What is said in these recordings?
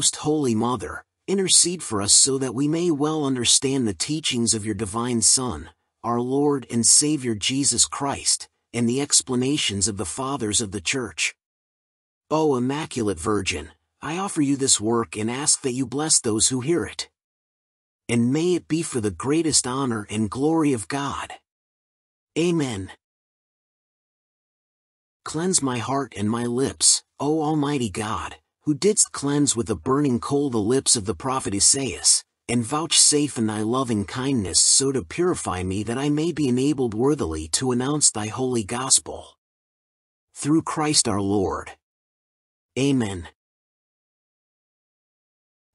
Most Holy Mother, intercede for us so that we may well understand the teachings of your divine Son, our Lord and Savior Jesus Christ, and the explanations of the Fathers of the Church. O Immaculate Virgin, I offer you this work and ask that you bless those who hear it. And may it be for the greatest honor and glory of God. Amen. Cleanse my heart and my lips, O Almighty God, who didst cleanse with a burning coal the lips of the prophet Esaias, and vouchsafe in thy loving kindness so to purify me that I may be enabled worthily to announce thy holy gospel. Through Christ our Lord. Amen.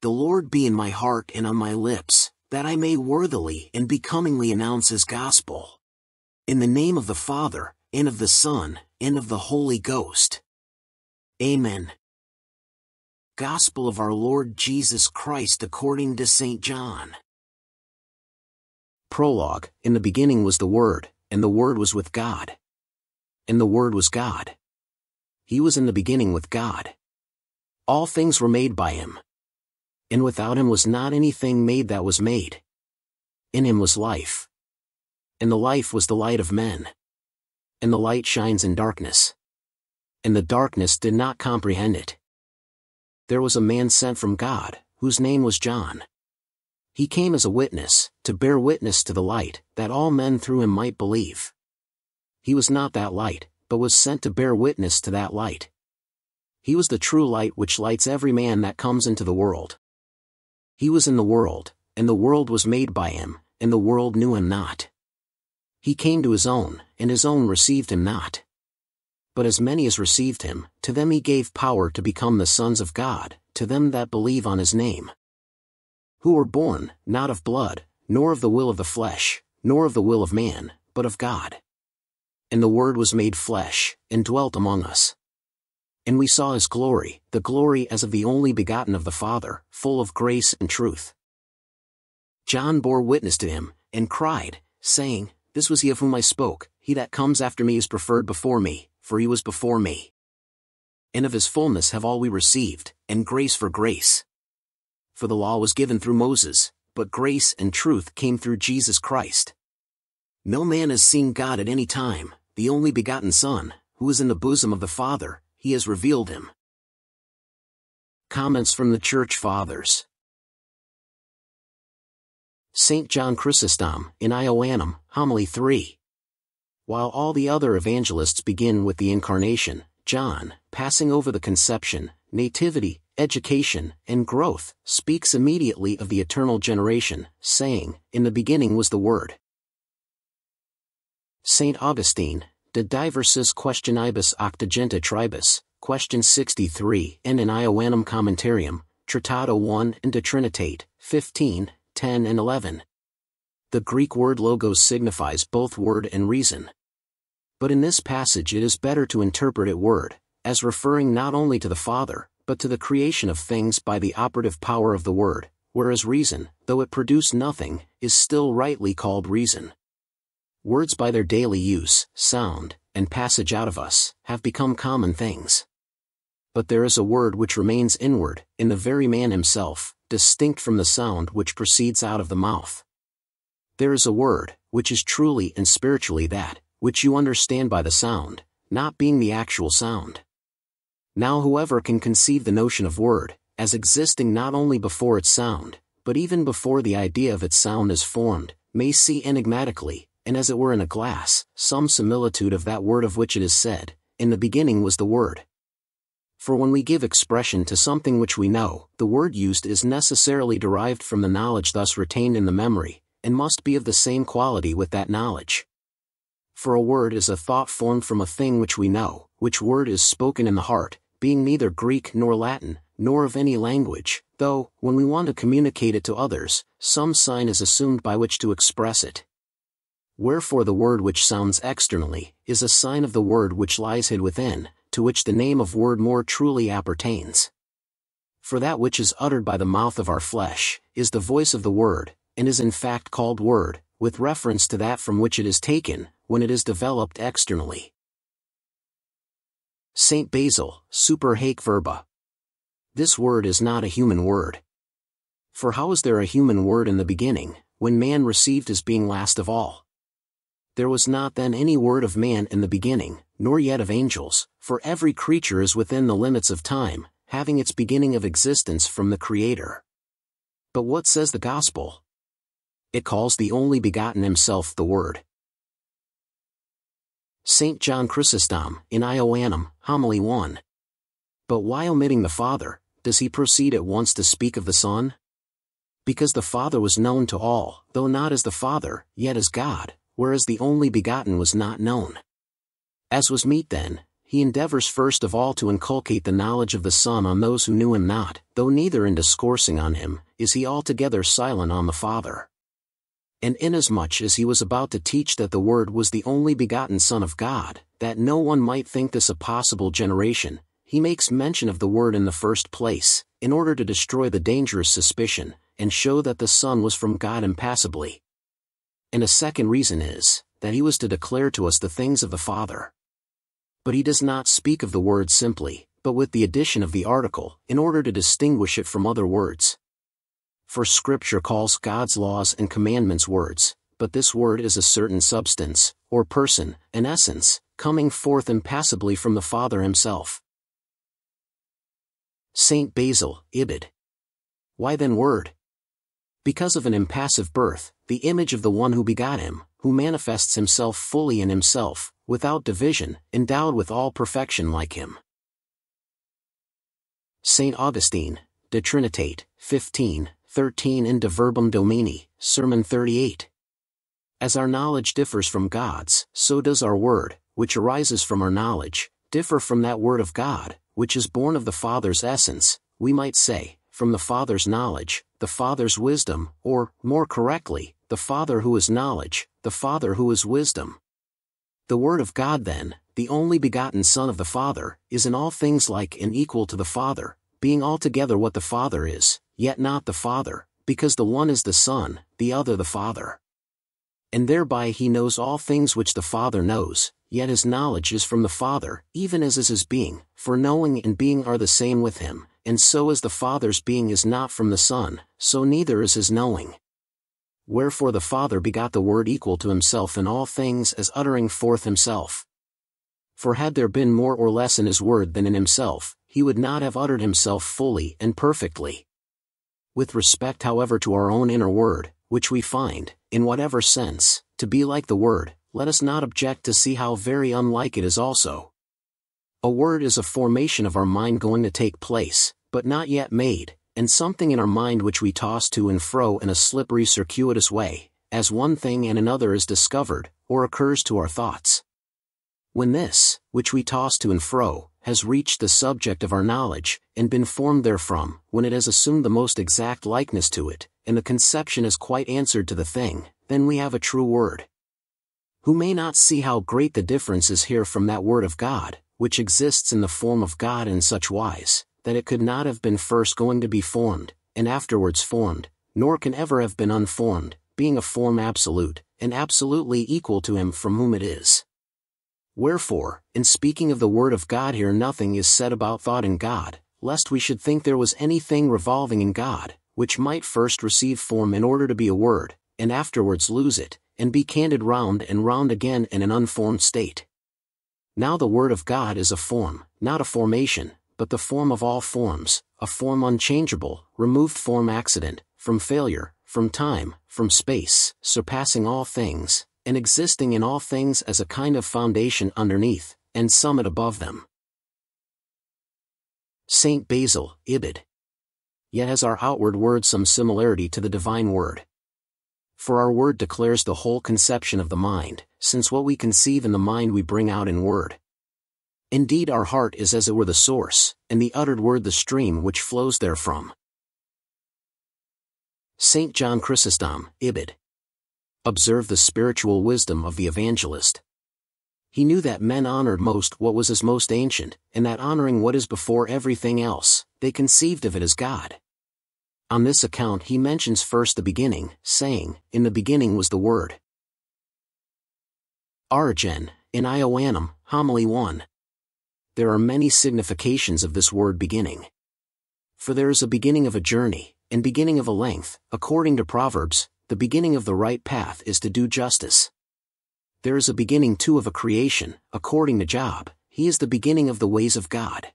The Lord be in my heart and on my lips, that I may worthily and becomingly announce his gospel. In the name of the Father, and of the Son, and of the Holy Ghost. Amen. Gospel of our Lord Jesus Christ according to Saint John. Prologue. In the beginning was the Word, and the Word was with God. And the Word was God. He was in the beginning with God. All things were made by him. And without him was not anything made that was made. In him was life. And the life was the light of men. And the light shines in darkness. And the darkness did not comprehend it. There was a man sent from God, whose name was John. He came as a witness, to bear witness to the light, that all men through him might believe. He was not that light, but was sent to bear witness to that light. He was the true light which lights every man that comes into the world. He was in the world, and the world was made by him, and the world knew him not. He came to his own, and his own received him not. But as many as received him, to them he gave power to become the sons of God, to them that believe on his name. Who were born, not of blood, nor of the will of the flesh, nor of the will of man, but of God. And the Word was made flesh, and dwelt among us. And we saw his glory, the glory as of the only begotten of the Father, full of grace and truth. John bore witness to him, and cried, saying, This was he of whom I spoke, he that comes after me is preferred before me, for he was before me. And of his fullness have all we received, and grace for grace. For the law was given through Moses, but grace and truth came through Jesus Christ. No man has seen God at any time, the only begotten Son, who is in the bosom of the Father, he has revealed him. Comments from the Church Fathers. Saint John Chrysostom, in Ioannem, Homily 3. While all the other evangelists begin with the Incarnation, John, passing over the conception, nativity, education, and growth, speaks immediately of the eternal generation, saying, In the beginning was the Word. Saint Augustine, De diversis questionibus octogenta tribus, question 63, and in Ioannem Commentarium, Trattato 1 and De Trinitate, 15, 10 and 11. The Greek word logos signifies both word and reason. But in this passage it is better to interpret it word, as referring not only to the Father, but to the creation of things by the operative power of the Word, whereas reason, though it produced nothing, is still rightly called reason. Words by their daily use, sound, and passage out of us, have become common things. But there is a word which remains inward, in the very man himself, distinct from the sound which proceeds out of the mouth. There is a word, which is truly and spiritually that, which you understand by the sound, not being the actual sound. Now whoever can conceive the notion of word, as existing not only before its sound, but even before the idea of its sound is formed, may see enigmatically, and as it were in a glass, some similitude of that word of which it is said, In the beginning was the Word. For when we give expression to something which we know, the word used is necessarily derived from the knowledge thus retained in the memory, and must be of the same quality with that knowledge. For a word is a thought formed from a thing which we know, which word is spoken in the heart, being neither Greek nor Latin, nor of any language, though, when we want to communicate it to others, some sign is assumed by which to express it. Wherefore the word which sounds externally, is a sign of the word which lies hid within, to which the name of word more truly appertains. For that which is uttered by the mouth of our flesh, is the voice of the word, and is in fact called word, with reference to that from which it is taken, when it is developed externally. Saint Basil, Super Haec Verba. This word is not a human word. For how is there a human word in the beginning, when man received as being last of all? There was not then any word of man in the beginning, nor yet of angels, for every creature is within the limits of time, having its beginning of existence from the Creator. But what says the Gospel? It calls the only begotten himself the Word. Saint John Chrysostom, in Ioannum, Homily 1. But why omitting the Father, does he proceed at once to speak of the Son? Because the Father was known to all, though not as the Father, yet as God, whereas the only begotten was not known. As was meet then, he endeavors first of all to inculcate the knowledge of the Son on those who knew him not, though neither in discoursing on him, is he altogether silent on the Father. And inasmuch as he was about to teach that the Word was the only begotten Son of God, that no one might think this a possible generation, he makes mention of the Word in the first place, in order to destroy the dangerous suspicion, and show that the Son was from God impassibly. And a second reason is, that he was to declare to us the things of the Father. But he does not speak of the Word simply, but with the addition of the article, in order to distinguish it from other words. For Scripture calls God's laws and commandments words, but this Word is a certain substance, or person, an essence, coming forth impassibly from the Father himself. Saint Basil, Ibid. Why then Word? Because of an impassive birth, the image of the one who begot him, who manifests himself fully in himself, without division, endowed with all perfection like him. Saint Augustine, De Trinitate, 15:13 in De Verbum Domini, Sermon 38. As our knowledge differs from God's, so does our word, which arises from our knowledge, differ from that word of God, which is born of the Father's essence, we might say, from the Father's knowledge, the Father's wisdom, or, more correctly, the Father who is knowledge, the Father who is wisdom. The Word of God then, the only begotten Son of the Father, is in all things like and equal to the Father, being altogether what the Father is, yet not the Father, because the one is the Son, the other the Father. And thereby he knows all things which the Father knows, yet his knowledge is from the Father, even as is his being, for knowing and being are the same with him. And so as the Father's being is not from the Son, so neither is his knowing. Wherefore the Father begot the Word equal to himself in all things as uttering forth himself. For had there been more or less in his Word than in himself, he would not have uttered himself fully and perfectly. With respect however to our own inner Word, which we find, in whatever sense, to be like the Word, let us not object to see how very unlike it is also. A word is a formation of our mind going to take place, but not yet made, and something in our mind which we toss to and fro in a slippery circuitous way, as one thing and another is discovered, or occurs to our thoughts. When this, which we toss to and fro, has reached the subject of our knowledge, and been formed therefrom, when it has assumed the most exact likeness to it, and the conception is quite answered to the thing, then we have a true word. Who may not see how great the difference is here from that Word of God, which exists in the form of God in such wise, that it could not have been first going to be formed, and afterwards formed, nor can ever have been unformed, being a form absolute, and absolutely equal to him from whom it is. Wherefore, in speaking of the Word of God here nothing is said about thought in God, lest we should think there was anything revolving in God, which might first receive form in order to be a word, and afterwards lose it, and be canted round and round again in an unformed state. Now the Word of God is a form, not a formation, but the form of all forms, a form unchangeable, removed from accident, from failure, from time, from space, surpassing all things, and existing in all things as a kind of foundation underneath, and summit above them. Saint Basil, Ibid. Yet has our outward word some similarity to the divine word. For our word declares the whole conception of the mind, since what we conceive in the mind we bring out in word. Indeed our heart is as it were the source, and the uttered word the stream which flows therefrom. Saint John Chrysostom, Ibid. Observe the spiritual wisdom of the evangelist. He knew that men honored most what was as most ancient, and that honoring what is before everything else, they conceived of it as God. On this account he mentions first the beginning, saying, in the beginning was the Word. Origen, in Ioannum, Homily 1. There are many significations of this word beginning. For there is a beginning of a journey, and beginning of a length, according to Proverbs, the beginning of the right path is to do justice. There is a beginning too of a creation, according to Job, he is the beginning of the ways of God.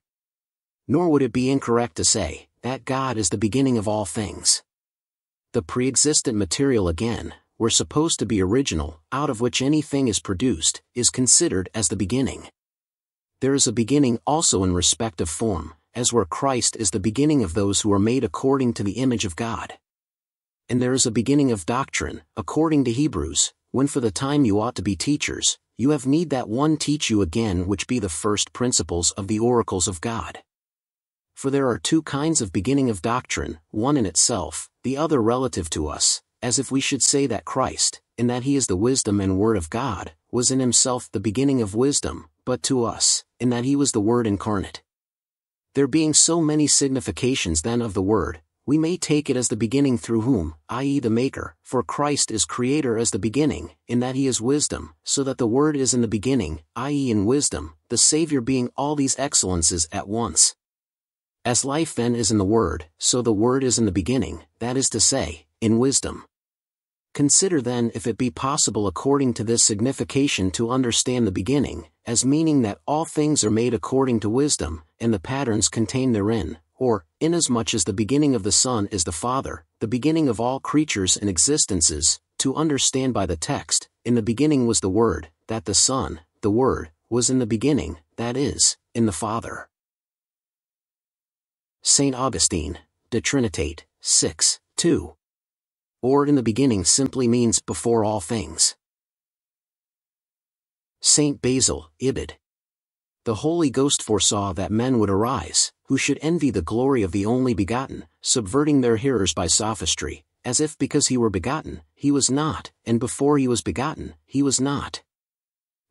Nor would it be incorrect to say, that God is the beginning of all things. The pre-existent material again, were supposed to be original, out of which anything is produced, is considered as the beginning. There is a beginning also in respect of form, as where Christ is the beginning of those who are made according to the image of God. And there is a beginning of doctrine, according to Hebrews, when for the time you ought to be teachers, you have need that one teach you again which be the first principles of the oracles of God. For there are two kinds of beginning of doctrine, one in itself, the other relative to us, as if we should say that Christ, in that he is the wisdom and word of God, was in himself the beginning of wisdom, but to us, in that he was the word incarnate. There being so many significations then of the word, we may take it as the beginning through whom, i.e. the Maker, for Christ is Creator as the beginning, in that He is wisdom, so that the Word is in the beginning, i.e. in wisdom, the Saviour being all these excellences at once. As life then is in the Word, so the Word is in the beginning, that is to say, in wisdom. Consider then if it be possible according to this signification to understand the beginning, as meaning that all things are made according to wisdom, and the patterns contained therein, or, inasmuch as the beginning of the Son is the Father, the beginning of all creatures and existences, to understand by the text, in the beginning was the Word, that the Son, the Word, was in the beginning, that is, in the Father. Saint Augustine, De Trinitate, 6, 2. Or in the beginning simply means before all things. Saint Basil, Ibid. The Holy Ghost foresaw that men would arise, who should envy the glory of the only begotten, subverting their hearers by sophistry, as if because he were begotten, he was not, and before he was begotten, he was not.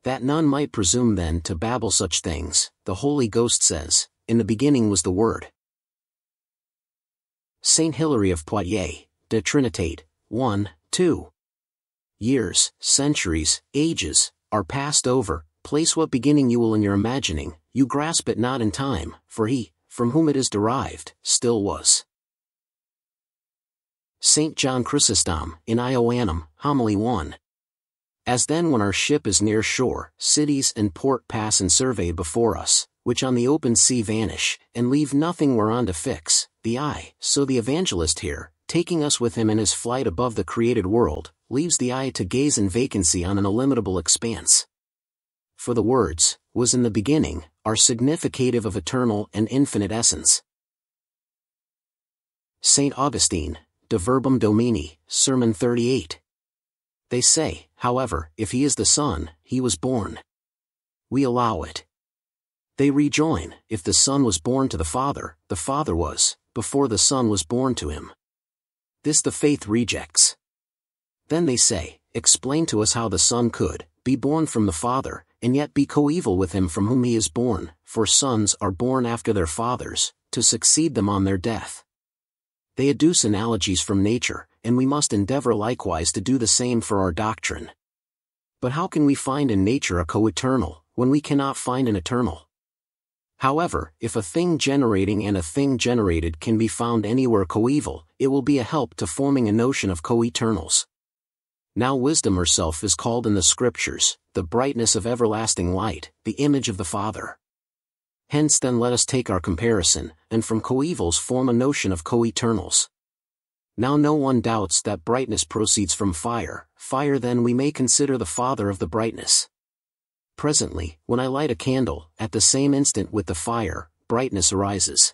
That none might presume then to babble such things, the Holy Ghost says, in the beginning was the Word. Saint Hilary of Poitiers, De Trinitate, 1, 2. Years, centuries, ages, are passed over. Place what beginning you will in your imagining, you grasp it not in time, for he, from whom it is derived, still was. Saint John Chrysostom, in Ioannum, Homily 1. As then when our ship is near shore, cities and port pass in survey before us, which on the open sea vanish, and leave nothing whereon to fix the eye, so the evangelist here, taking us with him in his flight above the created world, leaves the eye to gaze in vacancy on an illimitable expanse. For the words, was in the beginning, are significative of eternal and infinite essence. Saint Augustine, De Verbum Domini, Sermon 38. They say, however, if he is the Son, he was born. We allow it. They rejoin, if the Son was born to the Father was, before the Son was born to him. This the faith rejects. Then they say, explain to us how the Son could be born from the Father, and yet be coeval with him from whom he is born, for sons are born after their fathers, to succeed them on their death. They adduce analogies from nature, and we must endeavor likewise to do the same for our doctrine. But how can we find in nature a co-eternal, when we cannot find an eternal? However, if a thing generating and a thing generated can be found anywhere coeval, it will be a help to forming a notion of co-eternals. Now wisdom herself is called in the Scriptures, the brightness of everlasting light, the image of the Father. Hence then let us take our comparison, and from coevals form a notion of coeternals. Now no one doubts that brightness proceeds from fire, fire then we may consider the Father of the brightness. Presently, when I light a candle, at the same instant with the fire, brightness arises.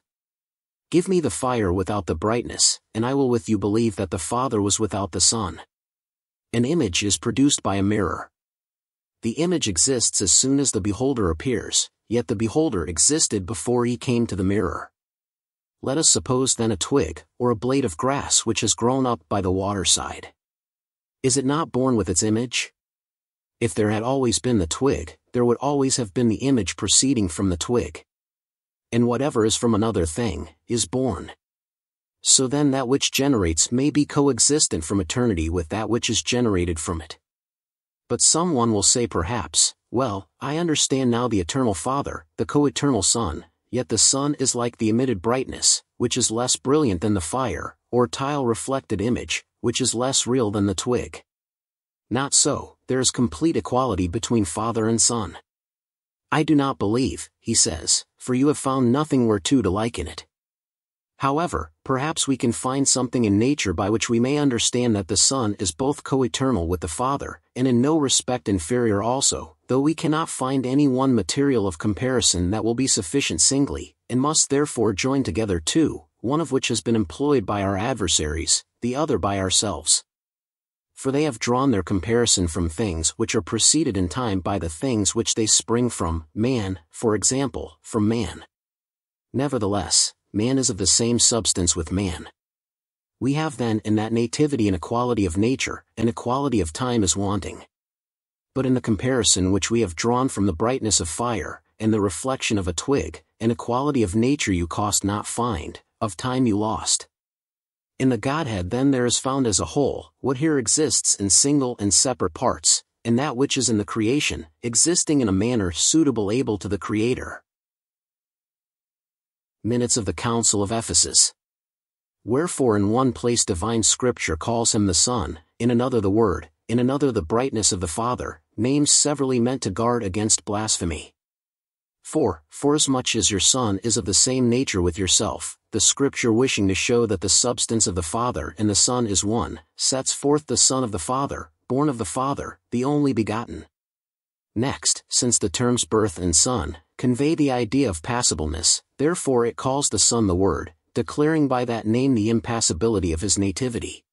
Give me the fire without the brightness, and I will with you believe that the Father was without the Son. An image is produced by a mirror. The image exists as soon as the beholder appears, yet the beholder existed before he came to the mirror. Let us suppose then a twig, or a blade of grass which has grown up by the waterside. Is it not born with its image? If there had always been the twig, there would always have been the image proceeding from the twig. And whatever is from another thing, is born. So then that which generates may be coexistent from eternity with that which is generated from it. But someone will say perhaps, well, I understand now the eternal Father, the co-eternal Son, yet the sun is like the emitted brightness, which is less brilliant than the fire, or tile-reflected image, which is less real than the twig. Not so, there is complete equality between Father and Son. I do not believe, he says, for you have found nothing whereto to liken it. However, perhaps we can find something in nature by which we may understand that the Son is both co-eternal with the Father, and in no respect inferior also, though we cannot find any one material of comparison that will be sufficient singly, and must therefore join together two, one of which has been employed by our adversaries, the other by ourselves. For they have drawn their comparison from things which are preceded in time by the things which they spring from, man, for example, from man. Nevertheless, man is of the same substance with man. We have then in that nativity and equality of nature, and equality of time is wanting. But in the comparison which we have drawn from the brightness of fire, and the reflection of a twig, an equality of nature you cost not find, of time you lost. In the Godhead then there is found as a whole, what here exists in single and separate parts, and that which is in the creation, existing in a manner suitable able to the Creator. Minutes of the Council of Ephesus. Wherefore in one place divine Scripture calls him the Son, in another the Word, in another the brightness of the Father, names severally meant to guard against blasphemy. Forasmuch as your Son is of the same nature with yourself, the Scripture wishing to show that the substance of the Father and the Son is one, sets forth the Son of the Father, born of the Father, the only begotten. Next, since the terms birth and Son convey the idea of passableness, therefore it calls the Son the Word, declaring by that name the impassibility of his nativity.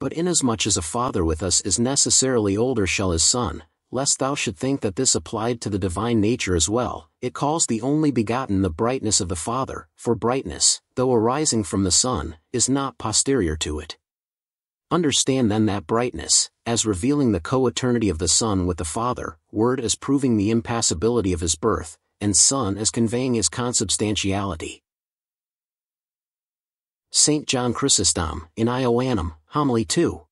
But inasmuch as a father with us is necessarily older shall his son, lest thou should think that this applied to the divine nature as well, it calls the only begotten the brightness of the Father, for brightness, though arising from the Son, is not posterior to it. Understand then that brightness, as revealing the co-eternity of the Son with the Father, Word as proving the impassibility of his birth, and Son as conveying his consubstantiality. Saint John Chrysostom, in Ioannum, Homily 2.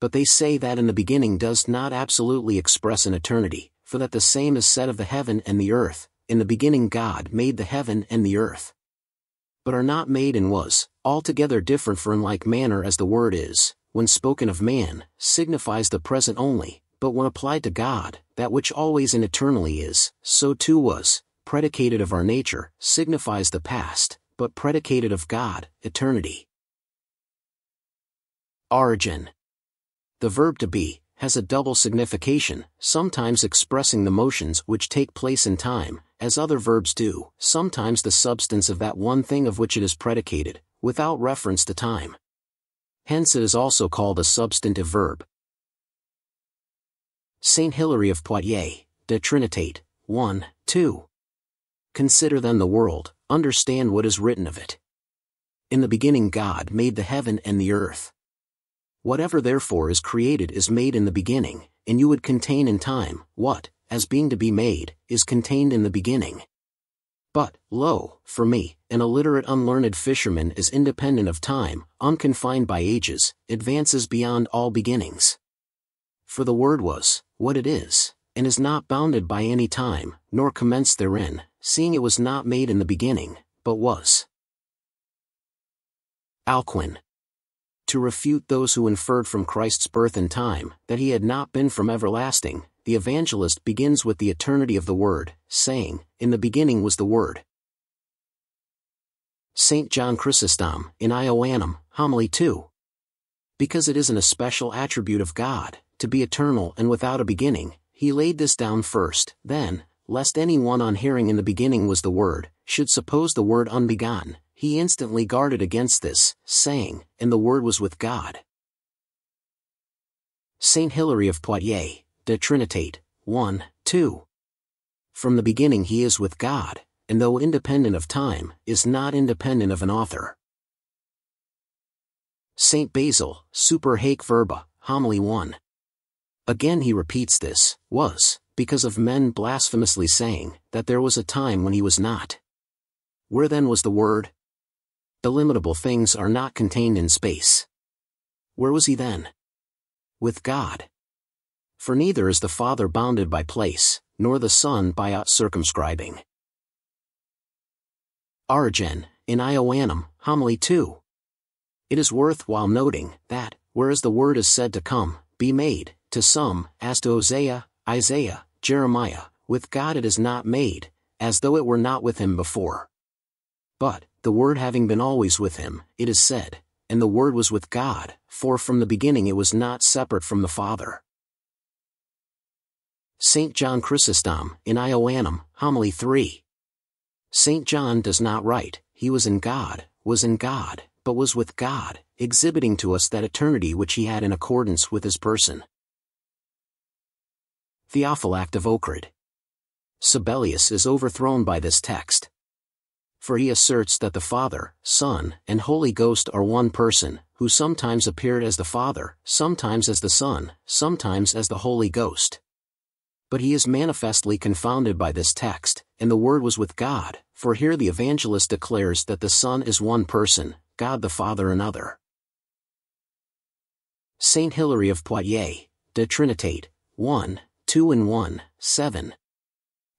But they say that in the beginning does not absolutely express an eternity, for that the same is said of the heaven and the earth, in the beginning God made the heaven and the earth. But are not made and was, altogether different, for in like manner as the word is, when spoken of man, signifies the present only, but when applied to God, that which always and eternally is, so too was, predicated of our nature, signifies the past, but predicated of God, eternity. Origen. The verb to be has a double signification, sometimes expressing the motions which take place in time, as other verbs do, sometimes the substance of that one thing of which it is predicated, without reference to time. Hence it is also called a substantive verb. Saint Hilary of Poitiers, De Trinitate, 1, 2. Consider then the world, understand what is written of it. In the beginning God made the heaven and the earth. Whatever therefore is created is made in the beginning, and you would contain in time, what, as being to be made, is contained in the beginning. But, lo, for me, an illiterate unlearned fisherman is independent of time, unconfined by ages, advances beyond all beginnings. For the Word was, what it is, and is not bounded by any time, nor commenced therein, seeing it was not made in the beginning, but was. Alcuin. To refute those who inferred from Christ's birth and time, that he had not been from everlasting, the evangelist begins with the eternity of the Word, saying, in the beginning was the Word. Saint John Chrysostom, in Ioannum, Homily 2. Because it is an especial attribute of God, to be eternal and without a beginning, he laid this down first, then, lest any one on hearing in the beginning was the Word, should suppose the Word unbegotten, he instantly guarded against this, saying, and the Word was with God. Saint Hilary of Poitiers, De Trinitate, 1, 2. From the beginning he is with God, and though independent of time, is not independent of an author. Saint Basil, Super Haec Verba, Homily 1. Again he repeats this, was, because of men blasphemously saying, that there was a time when he was not. Where then was the Word? Illimitable things are not contained in space. Where was he then? With God. For neither is the Father bounded by place, nor the Son by aught circumscribing. Origen, in Ioannem, homily 2. It is worthwhile noting that, whereas the word is said to come, be made, to some, as to Hosea, Isaiah, Jeremiah, with God it is not made, as though it were not with him before. But, the word having been always with him, it is said, and the word was with God, for from the beginning it was not separate from the Father. Saint John Chrysostom, in Ioannem, homily 3. Saint John does not write, he was in God, but was with God, exhibiting to us that eternity which he had in accordance with his person. Theophylact of Ohrid. Sabellius is overthrown by this text. For he asserts that the Father, Son, and Holy Ghost are one person, who sometimes appeared as the Father, sometimes as the Son, sometimes as the Holy Ghost. But he is manifestly confounded by this text, and the Word was with God, for here the evangelist declares that the Son is one person, God the Father another. Saint Hilary of Poitiers, De Trinitate, 1, 2 and 1, 7.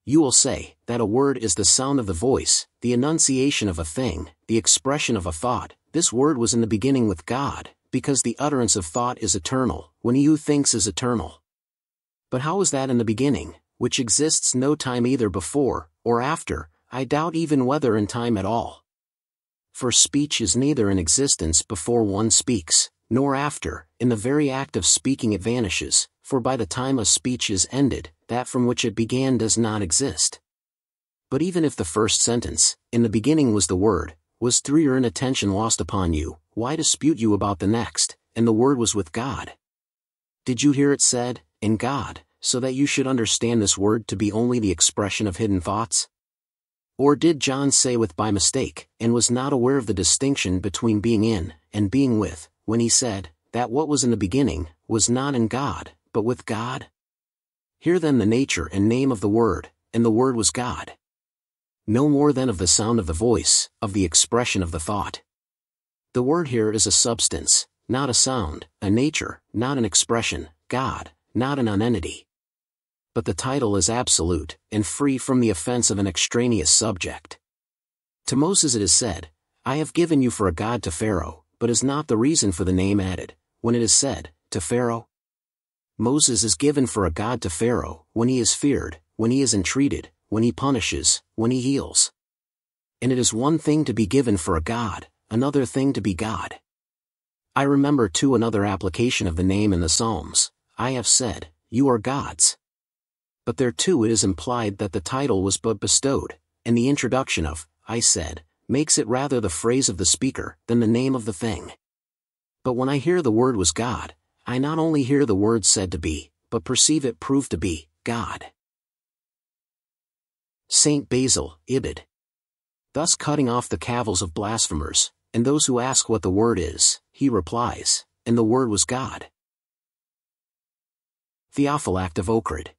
You will say, that a word is the sound of the voice, the enunciation of a thing, the expression of a thought. This word was in the beginning with God, because the utterance of thought is eternal, when he who thinks is eternal. But how is that in the beginning, which exists no time either before, or after? I doubt even whether in time at all. For speech is neither in existence before one speaks, nor after. In the very act of speaking it vanishes, for by the time a speech is ended, that from which it began does not exist. But even if the first sentence, in the beginning was the Word, was through your inattention lost upon you, why dispute you about the next, and the Word was with God? Did you hear it said, in God, so that you should understand this Word to be only the expression of hidden thoughts? Or did John say with by mistake, and was not aware of the distinction between being in, and being with, when he said, that what was in the beginning, was not in God, but with God? Hear then the nature and name of the Word, and the Word was God. No more than of the sound of the voice, of the expression of the thought. The Word here is a substance, not a sound, a nature, not an expression, God, not an unentity. But the title is absolute, and free from the offense of an extraneous subject. To Moses it is said, I have given you for a God to Pharaoh, but is not the reason for the name added, when it is said, to Pharaoh? Moses is given for a God to Pharaoh, when he is feared, when he is entreated, when he punishes, when he heals. And it is one thing to be given for a God, another thing to be God. I remember too another application of the name in the Psalms, I have said, you are gods. But there too it is implied that the title was but bestowed, and the introduction of, I said, makes it rather the phrase of the speaker, than the name of the thing. But when I hear the Word was God, I not only hear the word said to be, but perceive it proved to be, God. Saint Basil, Ibid. Thus cutting off the cavils of blasphemers, and those who ask what the word is, he replies, and the word was God. Theophylact of Ohrid.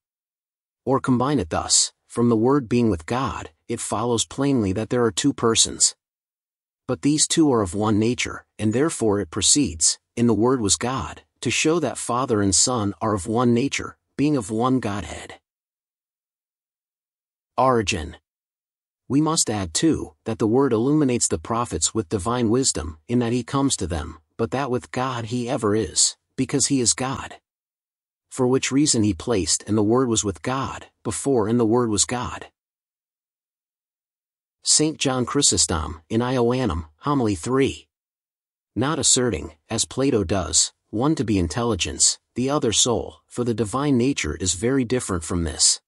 Or combine it thus, from the word being with God, it follows plainly that there are two persons. But these two are of one nature, and therefore it proceeds, in the word was God, to show that Father and Son are of one nature, being of one Godhead. Origen. We must add too, that the Word illuminates the prophets with divine wisdom, in that he comes to them, but that with God he ever is, because he is God. For which reason he placed and the Word was with God, before and the Word was God. Saint John Chrysostom, in Ioannem, homily 3. Not asserting, as Plato does, one to be intelligence, the other soul, for the divine nature is very different from this.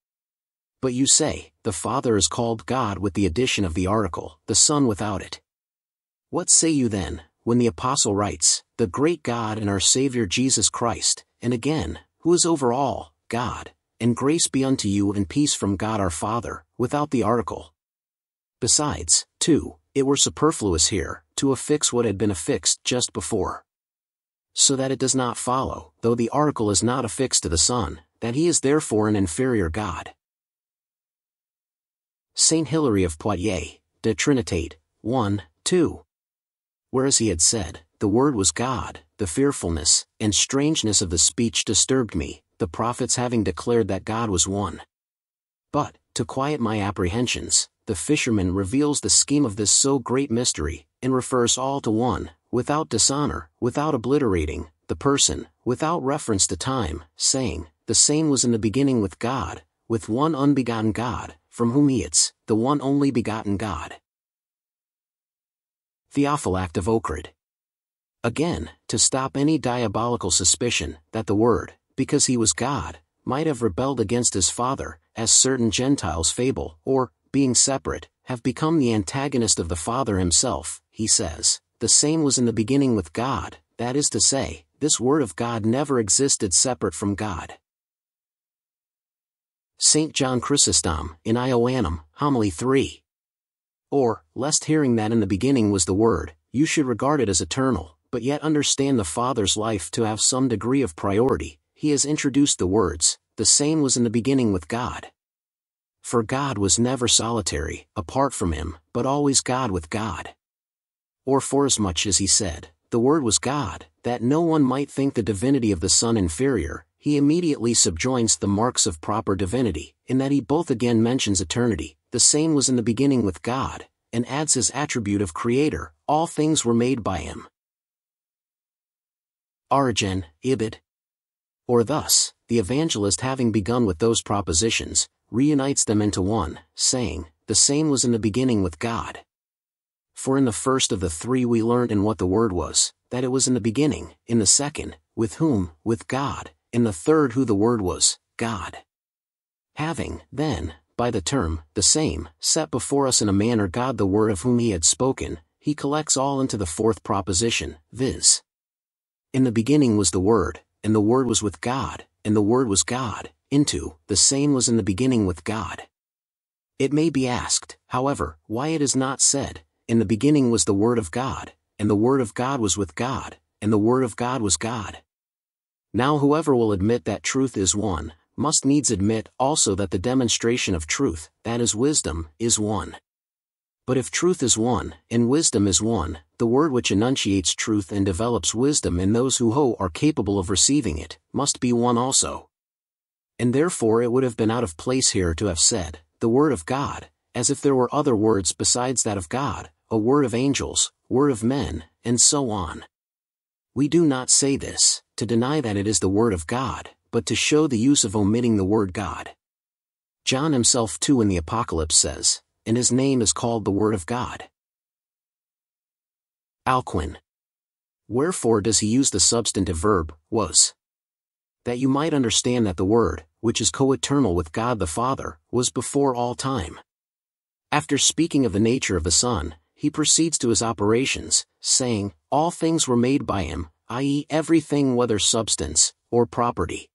But you say, the Father is called God with the addition of the article, the Son without it. What say you then, when the Apostle writes, the great God and our Saviour Jesus Christ, and again, who is over all, God, and grace be unto you and peace from God our Father, without the article? Besides, too, it were superfluous here, to affix what had been affixed just before. So that it does not follow, though the article is not affixed to the Son, that he is therefore an inferior God. Saint Hilary of Poitiers, De Trinitate, 1, 2. Whereas he had said, the Word was God, the fearfulness and strangeness of the speech disturbed me, the prophets having declared that God was one. But, to quiet my apprehensions, the fisherman reveals the scheme of this so great mystery, and refers all to one, without dishonor, without obliterating the person, without reference to time, saying, the same was in the beginning with God, with one unbegotten God, from whom he is, the one only begotten God. Theophylact of Ohrid. Again, to stop any diabolical suspicion that the Word, because he was God, might have rebelled against his Father, as certain Gentiles fable, or, being separate, have become the antagonist of the Father himself, he says, the same was in the beginning with God, that is to say, this Word of God never existed separate from God. Saint John Chrysostom, in Ioannem, Homily 3. Or, lest hearing that in the beginning was the Word, you should regard it as eternal, but yet understand the Father's life to have some degree of priority, he has introduced the words, the same was in the beginning with God. For God was never solitary, apart from him, but always God with God. Or forasmuch as he said, the Word was God, that no one might think the divinity of the Son inferior, he immediately subjoins the marks of proper divinity, in that he both again mentions eternity, the same was in the beginning with God, and adds his attribute of Creator, all things were made by him. Origen, Ibid. Or thus, the evangelist having begun with those propositions, reunites them into one, saying, the same was in the beginning with God. For in the first of the three we learned in what the Word was, that it was in the beginning, in the second, with whom, with God, in the third who the Word was, God. Having, then, by the term, the same, set before us in a manner God the Word of whom he had spoken, he collects all into the fourth proposition, viz. In the beginning was the Word, and the Word was with God, and the Word was God, into, the same was in the beginning with God. It may be asked, however, why it is not said, in the beginning was the Word of God, and the Word of God was with God, and the Word of God was God. Now whoever will admit that truth is one, must needs admit also that the demonstration of truth, that is wisdom, is one. But if truth is one, and wisdom is one, the Word which enunciates truth and develops wisdom in those who are capable of receiving it, must be one also. And therefore it would have been out of place here to have said, the Word of God, as if there were other words besides that of God, a word of angels, word of men, and so on. We do not say this, to deny that it is the Word of God, but to show the use of omitting the word God. John himself too in the Apocalypse says, and his name is called the Word of God. Alcuin. Wherefore does he use the substantive verb, was? That you might understand that the Word, which is co-eternal with God the Father, was before all time. After speaking of the nature of the Son, he proceeds to his operations, saying, all things were made by him, i.e. everything whether substance, or property.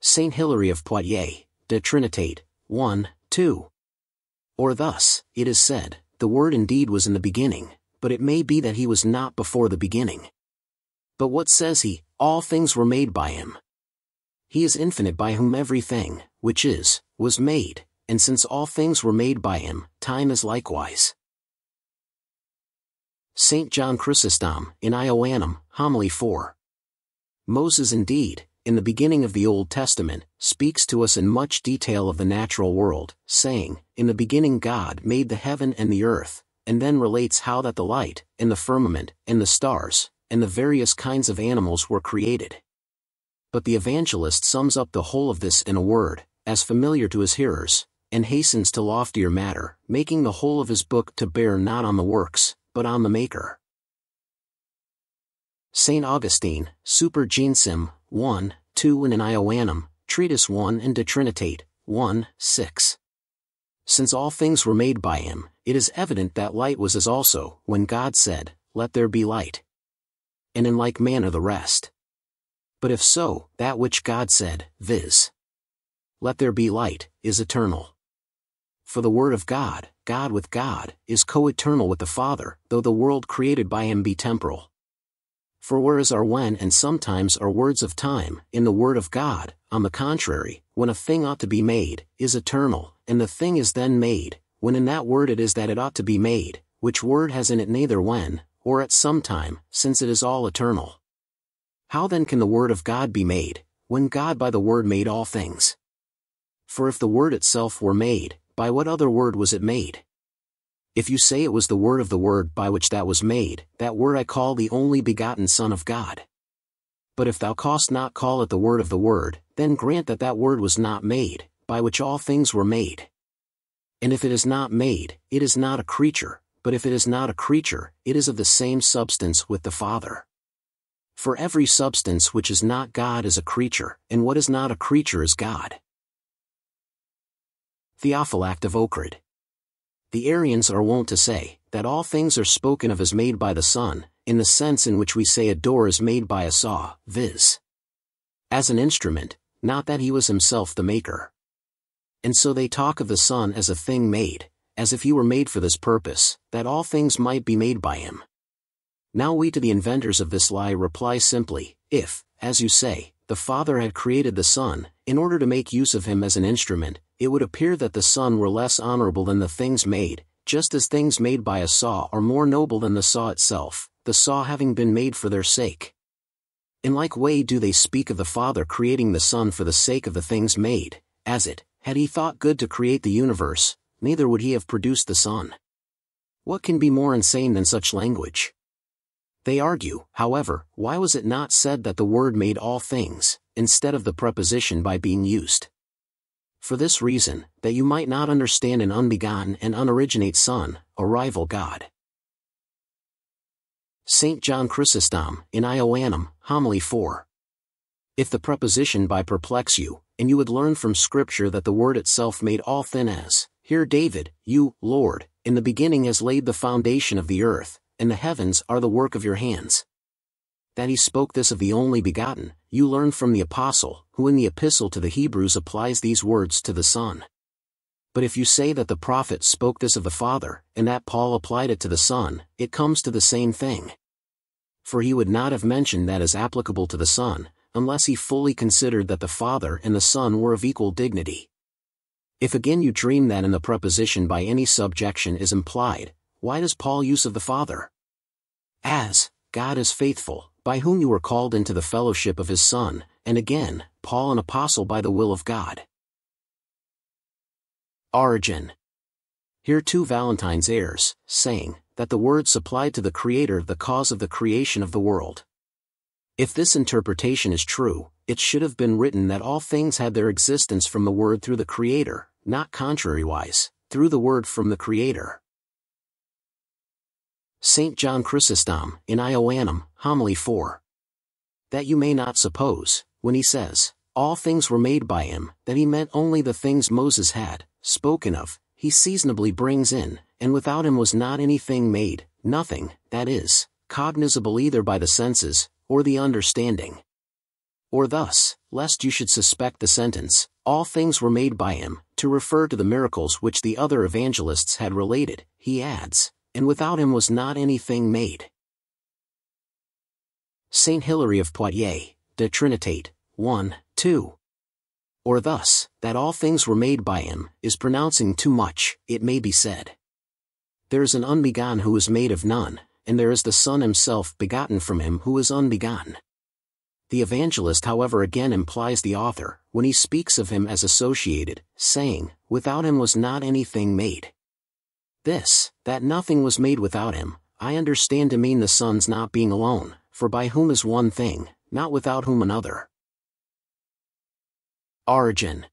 Saint Hilary of Poitiers, De Trinitate, 1, 2. Or thus, it is said, the Word indeed was in the beginning, but it may be that he was not before the beginning. But what says he, all things were made by him? He is infinite by whom everything, which is, was made, and since all things were made by him, time is likewise. Saint John Chrysostom, in Ioannem, Homily 4. Moses indeed, in the beginning of the Old Testament, speaks to us in much detail of the natural world, saying, in the beginning God made the heaven and the earth, and then relates how that the light, and the firmament, and the stars, and the various kinds of animals were created. But the evangelist sums up the whole of this in a word, as familiar to his hearers, and hastens to loftier matter, making the whole of his book to bear not on the works, but on the Maker. Saint Augustine, Super Gensim, 1, 2 and in Ioannem, Treatise 1 and De Trinitate, 1, 6. Since all things were made by him, it is evident that light was as also, when God said, let there be light. And in like manner the rest. But if so, that which God said, viz. Let there be light, is eternal. For the Word of God, God with God, is co-eternal with the Father, though the world created by him be temporal. For whereas are when and sometimes are words of time, in the Word of God, on the contrary, when a thing ought to be made, is eternal, and the thing is then made, when in that word it is that it ought to be made, which word has in it neither when, or at some time, since it is all eternal. How then can the Word of God be made, when God by the Word made all things? For if the Word itself were made, By what other word was it made? If you say it was the word of the word by which that was made, that word I call the only begotten Son of God. But if thou cost not call it the word of the word, then grant that that word was not made, by which all things were made. And if it is not made, it is not a creature, but if it is not a creature, it is of the same substance with the Father. For every substance which is not God is a creature, and what is not a creature is God. Theophylact of Ohrid. The Arians are wont to say, that all things are spoken of as made by the Son, in the sense in which we say a door is made by a saw, viz. as an instrument, not that he was himself the maker. And so they talk of the Son as a thing made, as if he were made for this purpose, that all things might be made by him. Now we to the inventors of this lie reply simply, if, as you say, the Father had created the Son, in order to make use of him as an instrument, it would appear that the Son were less honorable than the things made, just as things made by a saw are more noble than the saw itself, the saw having been made for their sake. In like way do they speak of the Father creating the Son for the sake of the things made, as it, had he thought good to create the universe, neither would he have produced the Son. What can be more insane than such language? They argue, however, why was it not said that the Word made all things, instead of the preposition by being used? For this reason, that you might not understand an unbegotten and unoriginate Son, a rival God. Saint John Chrysostom, in Ioannum, Homily 4. If the preposition by perplex you, and you would learn from Scripture that the Word itself made all things, here David, you, Lord, in the beginning has laid the foundation of the earth, and the heavens are the work of your hands. That he spoke this of the only begotten, you learn from the Apostle, who in the Epistle to the Hebrews applies these words to the Son. But if you say that the prophet spoke this of the Father, and that Paul applied it to the Son, it comes to the same thing. For he would not have mentioned that as applicable to the Son, unless he fully considered that the Father and the Son were of equal dignity. If again you dream that in the preposition by any subjection is implied, why does Paul use of the Father? As, God is faithful, by whom you were called into the fellowship of his Son, and again, Paul an apostle by the will of God. Origen. Here too Valentine's errs, saying, that the Word supplied to the Creator the cause of the creation of the world. If this interpretation is true, it should have been written that all things had their existence from the Word through the Creator, not contrariwise, through the Word from the Creator. Saint John Chrysostom, in Ioannum, Homily 4. That you may not suppose, when he says, all things were made by him, that he meant only the things Moses had spoken of, he seasonably brings in, and without him was not anything made, nothing, that is, cognizable either by the senses, or the understanding. Or thus, lest you should suspect the sentence, all things were made by him, to refer to the miracles which the other evangelists had related, he adds, and without him was not anything made. Saint Hilary of Poitiers, De Trinitate, 1, 2. Or thus, that all things were made by him, is pronouncing too much, it may be said. There is an unbegotten who is made of none, and there is the Son himself begotten from him who is unbegotten. The evangelist however again implies the author, when he speaks of him as associated, saying, without him was not anything made. This, that nothing was made without him, I understand to mean the Son's not being alone, for by whom is one thing, not without whom another. Origen.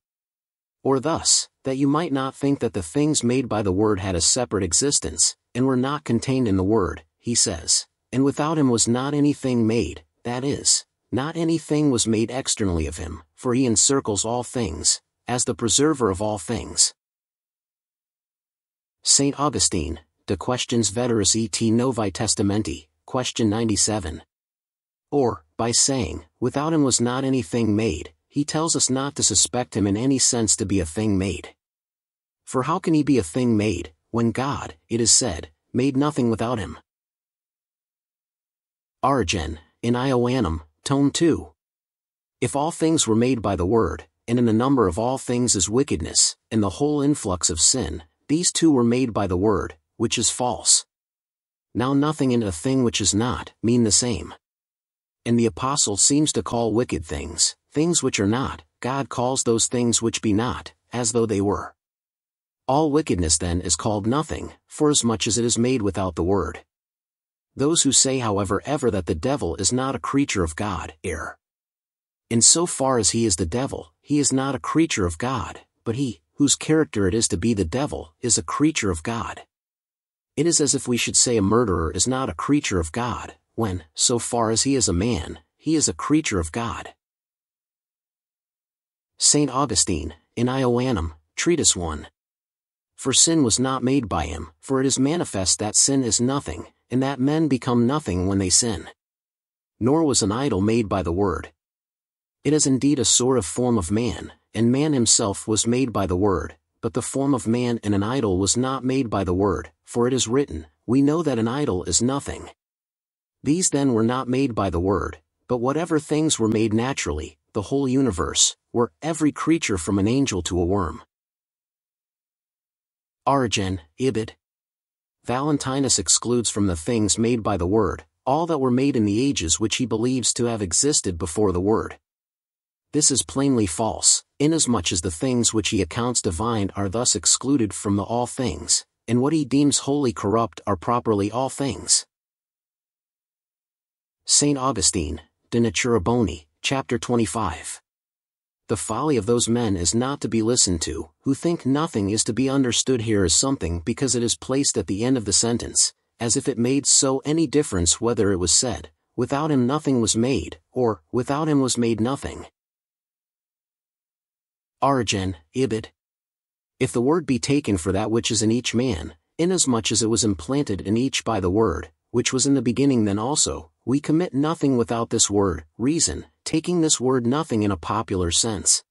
Or thus, that you might not think that the things made by the Word had a separate existence, and were not contained in the Word, he says, and without him was not anything made, that is, not anything was made externally of him, for he encircles all things, as the preserver of all things. Saint Augustine, De Questionis Veteris et Novae Testamenti, Question 97. Or, by saying, without him was not anything made, he tells us not to suspect him in any sense to be a thing made. For how can he be a thing made, when God, it is said, made nothing without him? Origen, in Ioannum, Tome 2. If all things were made by the Word, and in the number of all things is wickedness, and the whole influx of sin, these two were made by the Word, which is false. Now nothing and a thing which is not, mean the same. And the Apostle seems to call wicked things which are not, God calls those things which be not, as though they were. All wickedness then is called nothing, forasmuch as it is made without the word. Those who say however ever that the devil is not a creature of God, err. In so far as he is the devil, he is not a creature of God, but he, whose character it is to be the devil, is a creature of God. It is as if we should say a murderer is not a creature of God, when, so far as he is a man, he is a creature of God. Saint Augustine, in Ioannem, Treatise 1. For sin was not made by him, for it is manifest that sin is nothing, and that men become nothing when they sin. Nor was an idol made by the word. It is indeed a sort of form of man, and man himself was made by the word, but the form of man and an idol was not made by the word, for it is written, we know that an idol is nothing. These then were not made by the word, but whatever things were made naturally, the whole universe, were every creature from an angel to a worm. Origen, Ibid. Valentinus excludes from the things made by the word, all that were made in the ages which he believes to have existed before the word. This is plainly false, inasmuch as the things which he accounts divine are thus excluded from the all things, and what he deems wholly corrupt are properly all things. Saint Augustine, De Natura Boni, Chapter 25. The folly of those men is not to be listened to, who think nothing is to be understood here as something because it is placed at the end of the sentence, as if it made so any difference whether it was said, without him nothing was made, or, without him was made nothing. Origen, Ibid. If the word be taken for that which is in each man, inasmuch as it was implanted in each by the word, which was in the beginning then also, we commit nothing without this word, reason, taking this word nothing in a popular sense.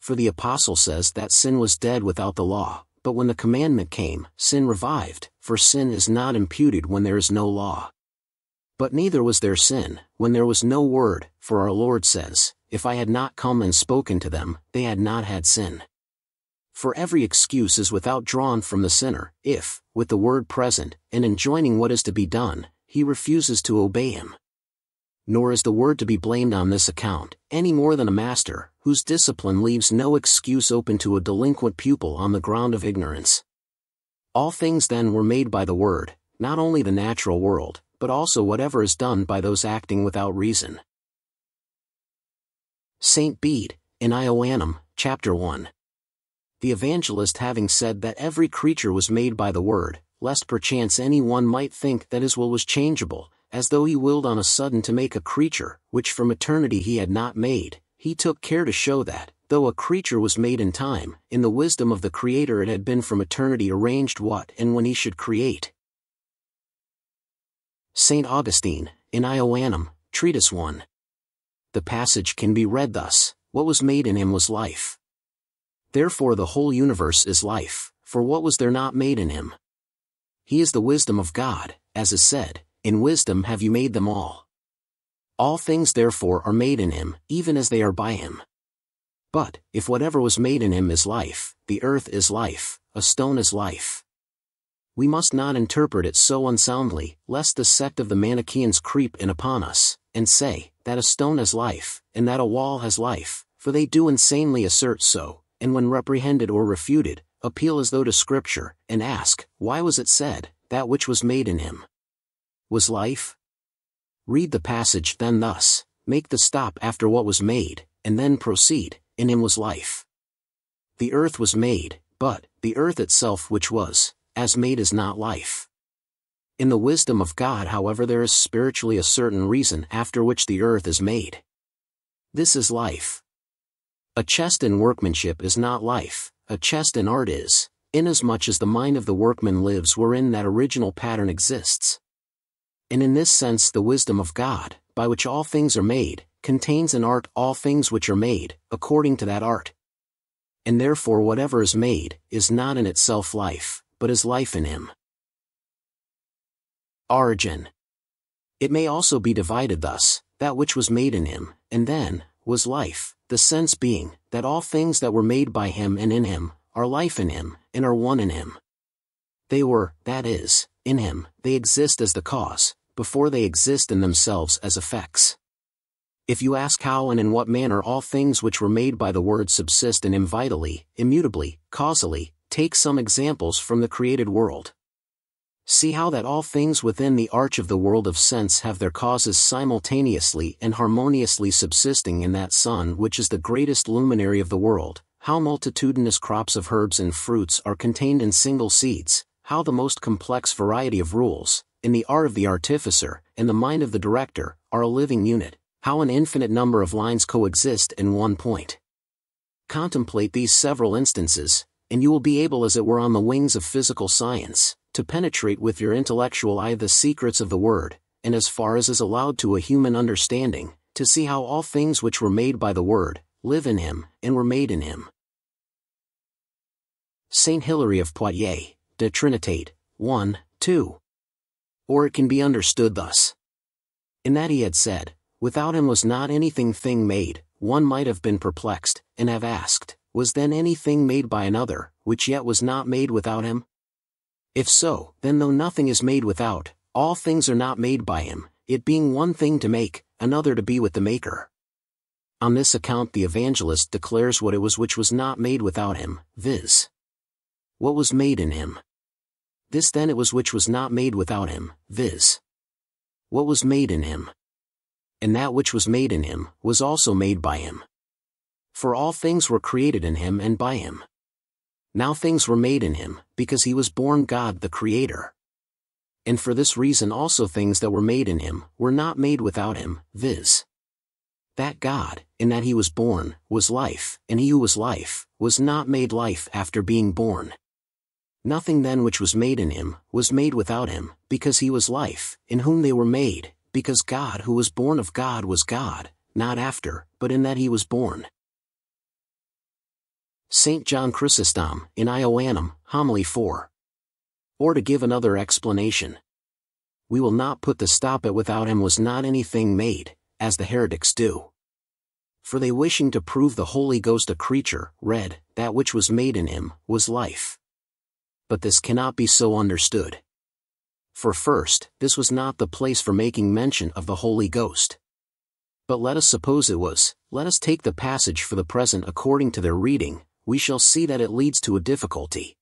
For the Apostle says that sin was dead without the law, but when the commandment came, sin revived, for sin is not imputed when there is no law. But neither was there sin, when there was no word, for our Lord says, if I had not come and spoken to them, they had not had sin. For every excuse is without drawn from the sinner, if, with the word present, and enjoining what is to be done, he refuses to obey him. Nor is the word to be blamed on this account, any more than a master, whose discipline leaves no excuse open to a delinquent pupil on the ground of ignorance. All things then were made by the word, not only the natural world, but also whatever is done by those acting without reason. Saint Bede, in Ioannem, Chapter 1. The evangelist having said that every creature was made by the word, lest perchance any one might think that his will was changeable, as though he willed on a sudden to make a creature, which from eternity he had not made, he took care to show that, though a creature was made in time, in the wisdom of the Creator it had been from eternity arranged what and when he should create. Saint Augustine, in Ioannem, Treatise 1. The passage can be read thus, what was made in him was life. Therefore the whole universe is life, for what was there not made in him? He is the wisdom of God, as is said, in wisdom have you made them all. All things therefore are made in him, even as they are by him. But, if whatever was made in him is life, the earth is life, a stone is life. We must not interpret it so unsoundly, lest the sect of the Manichaeans creep in upon us, and say, that a stone has life, and that a wall has life, for they do insanely assert so, and when reprehended or refuted, appeal as though to Scripture, and ask, why was it said, that which was made in him was life? Read the passage then thus, make the stop after what was made, and then proceed, in him was life. The earth was made, but, the earth itself which was, as made is not life. In the wisdom of God however there is spiritually a certain reason after which the earth is made. This is life. A chest in workmanship is not life, a chest in art is, inasmuch as the mind of the workman lives wherein that original pattern exists. And in this sense the wisdom of God, by which all things are made, contains in art all things which are made, according to that art. And therefore whatever is made, is not in itself life, but is life in him. Origen. It may also be divided thus, that which was made in him, and then, was life, the sense being, that all things that were made by him and in him, are life in him, and are one in him. They were, that is, in him, they exist as the cause, before they exist in themselves as effects. If you ask how and in what manner all things which were made by the word subsist in him vitally, immutably, causally, take some examples from the created world. See how that all things within the arch of the world of sense have their causes simultaneously and harmoniously subsisting in that sun which is the greatest luminary of the world, how multitudinous crops of herbs and fruits are contained in single seeds, how the most complex variety of rules, in the art of the artificer, and the mind of the director, are a living unit, how an infinite number of lines coexist in one point. Contemplate these several instances, and you will be able, as it were on the wings of physical science, to penetrate with your intellectual eye the secrets of the Word, and as far as is allowed to a human understanding, to see how all things which were made by the Word, live in Him, and were made in Him. Saint Hilary of Poitiers, De Trinitate, 1, 2. Or it can be understood thus. In that he had said, without Him was not anything thing made, one might have been perplexed, and have asked, was then anything made by another, which yet was not made without Him? If so, then though nothing is made without, all things are not made by Him, it being one thing to make, another to be with the Maker. On this account the evangelist declares what it was which was not made without Him, viz. What was made in Him. This then it was which was not made without Him, viz. What was made in Him. And that which was made in Him, was also made by Him. For all things were created in Him and by Him. Now things were made in Him, because He was born God the Creator. And for this reason also things that were made in Him, were not made without Him, viz. That God, in that He was born, was life, and He who was life, was not made life after being born. Nothing then which was made in Him, was made without Him, because He was life, in whom they were made, because God who was born of God was God, not after, but in that He was born. Saint John Chrysostom, in Ioannem, Homily 4. Or to give another explanation. We will not put the stop at without Him was not anything made, as the heretics do. For they wishing to prove the Holy Ghost a creature, read, that which was made in Him, was life. But this cannot be so understood. For first, this was not the place for making mention of the Holy Ghost. But let us suppose it was, let us take the passage for the present according to their reading, we shall see that it leads to a difficulty.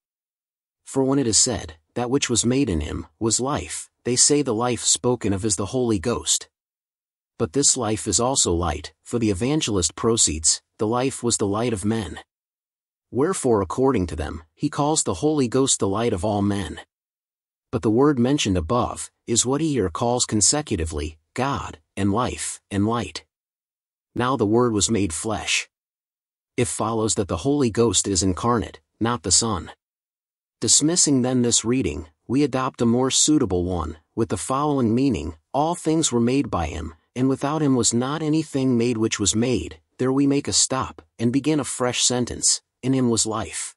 For when it is said, that which was made in Him, was life, they say the life spoken of is the Holy Ghost. But this life is also light, for the evangelist proceeds, the life was the light of men. Wherefore according to them, he calls the Holy Ghost the light of all men. But the word mentioned above, is what he here calls consecutively, God, and life, and light. Now the Word was made flesh. It follows that the Holy Ghost is incarnate, not the Son. Dismissing then this reading, we adopt a more suitable one, with the following meaning, all things were made by Him, and without Him was not anything made which was made, there we make a stop, and begin a fresh sentence, in Him was life.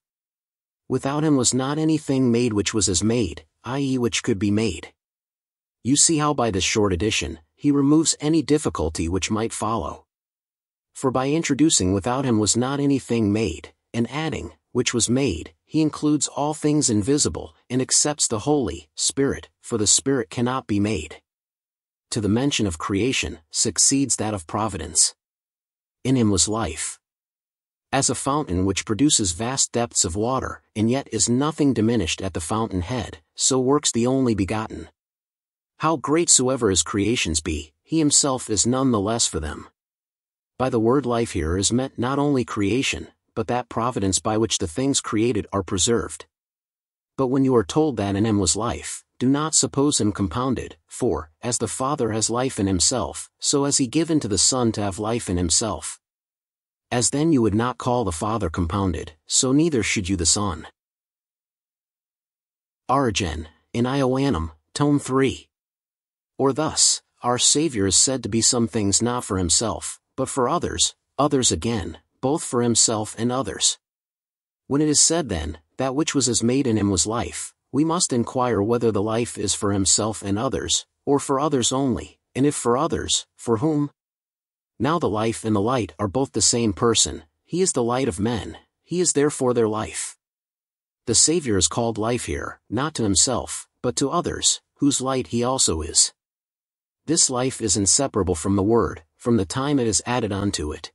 Without Him was not anything made which was as made, i.e. which could be made. You see how by this short addition, he removes any difficulty which might follow. For by introducing without Him was not anything made, and adding, which was made, he includes all things invisible, and accepts the Holy Spirit, for the Spirit cannot be made. To the mention of creation, succeeds that of providence. In Him was life. As a fountain which produces vast depths of water, and yet is nothing diminished at the fountain head, so works the only begotten. How great soever His creations be, He Himself is none the less for them. By the word life here is meant not only creation, but that providence by which the things created are preserved. But when you are told that in Him was life, do not suppose Him compounded, for, as the Father has life in Himself, so has He given to the Son to have life in Himself. As then you would not call the Father compounded, so neither should you the Son. Origen, in Ioannem, Tome 3. Or thus, our Savior is said to be some things not for Himself, but for others, others again, both for Himself and others. When it is said then, that which was as made in Him was life, we must inquire whether the life is for Himself and others, or for others only, and if for others, for whom? Now the life and the light are both the same person, He is the light of men, He is therefore their life. The Savior is called life here, not to Himself, but to others, whose light He also is. This life is inseparable from the Word, from the time it is added unto it.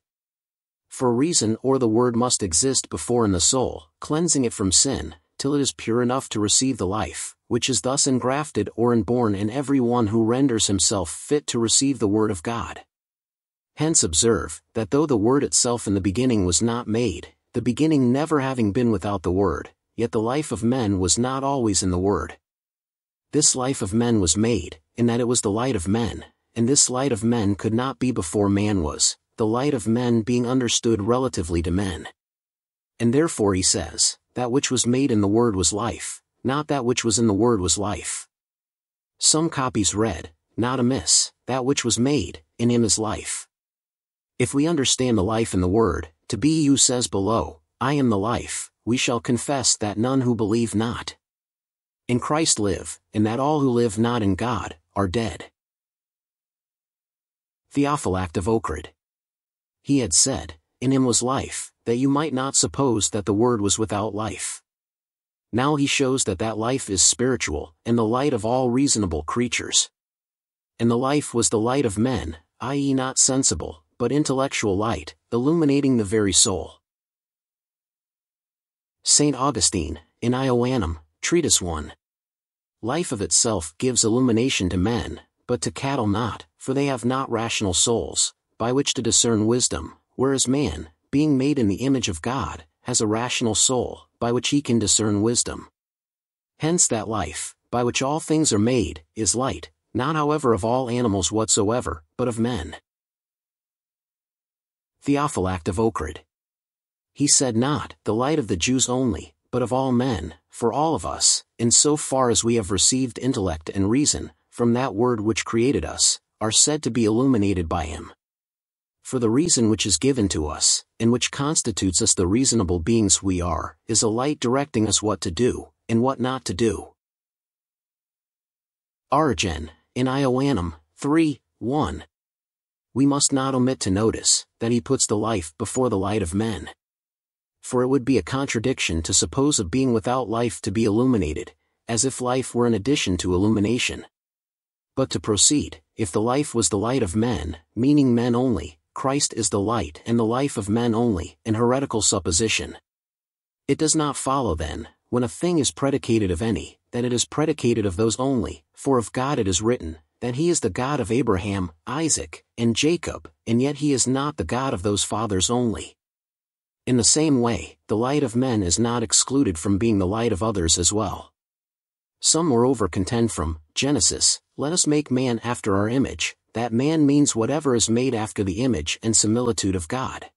For reason or the word must exist before in the soul, cleansing it from sin, till it is pure enough to receive the life, which is thus engrafted or inborn in every one who renders himself fit to receive the word of God. Hence observe, that though the word itself in the beginning was not made, the beginning never having been without the word, yet the life of men was not always in the word. This life of men was made, in that it was the light of men, and this light of men could not be before man was, the light of men being understood relatively to men. And therefore he says, that which was made in the word was life, not that which was in the word was life. Some copies read, not amiss, that which was made, in him is life. If we understand the life in the word, to be who says below, I am the life, we shall confess that none who believe not in Christ live, and that all who live not in God, are dead. Theophylact of Ohrid. He had said, in him was life, that you might not suppose that the word was without life. Now he shows that that life is spiritual, and the light of all reasonable creatures. And the life was the light of men, i.e. not sensible, but intellectual light, illuminating the very soul. Saint Augustine, in Ioannem, Treatise 1. Life of itself gives illumination to men, but to cattle not, for they have not rational souls, by which to discern wisdom, whereas man, being made in the image of God, has a rational soul, by which he can discern wisdom. Hence that life, by which all things are made, is light, not however of all animals whatsoever, but of men. Theophylact of Ohrid. He said not, the light of the Jews only, but of all men, for all of us, in so far as we have received intellect and reason, from that word which created us, are said to be illuminated by him. For the reason which is given to us, and which constitutes us the reasonable beings we are, is a light directing us what to do, and what not to do. Origen, in Ioannem, 3, 1. We must not omit to notice, that he puts the life before the light of men. For it would be a contradiction to suppose a being without life to be illuminated, as if life were an addition to illumination. But to proceed, if the life was the light of men, meaning men only, Christ is the light and the life of men only, an heretical supposition. It does not follow then, when a thing is predicated of any, that it is predicated of those only, for of God it is written, that he is the God of Abraham, Isaac, and Jacob, and yet he is not the God of those fathers only. In the same way, the light of men is not excluded from being the light of others as well. Some moreover contend from Genesis, let us make man after our image, that man means whatever is made after the image and similitude of God.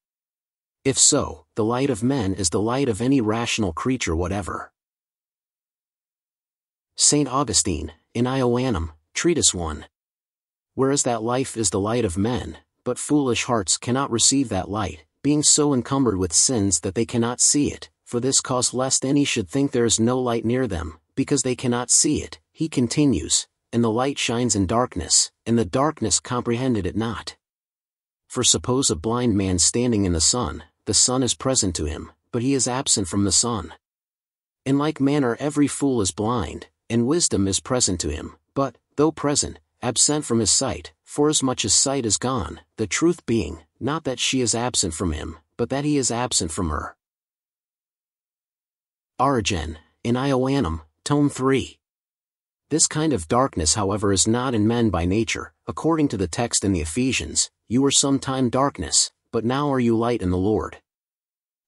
If so, the light of men is the light of any rational creature whatever. Saint Augustine, in Ioannem, Treatise 1. Whereas that life is the light of men, but foolish hearts cannot receive that light, being so encumbered with sins that they cannot see it, for this cause lest any should think there is no light near them, because they cannot see it, he continues, and the light shines in darkness, and the darkness comprehended it not. For suppose a blind man standing in the sun is present to him, but he is absent from the sun. In like manner every fool is blind, and wisdom is present to him, but, though present, absent from his sight, forasmuch as sight is gone, the truth being, not that she is absent from him, but that he is absent from her. Origen, in Ioannem, Tome 3. This kind of darkness however is not in men by nature, according to the text in the Ephesians, you were sometime darkness, but now are you light in the Lord.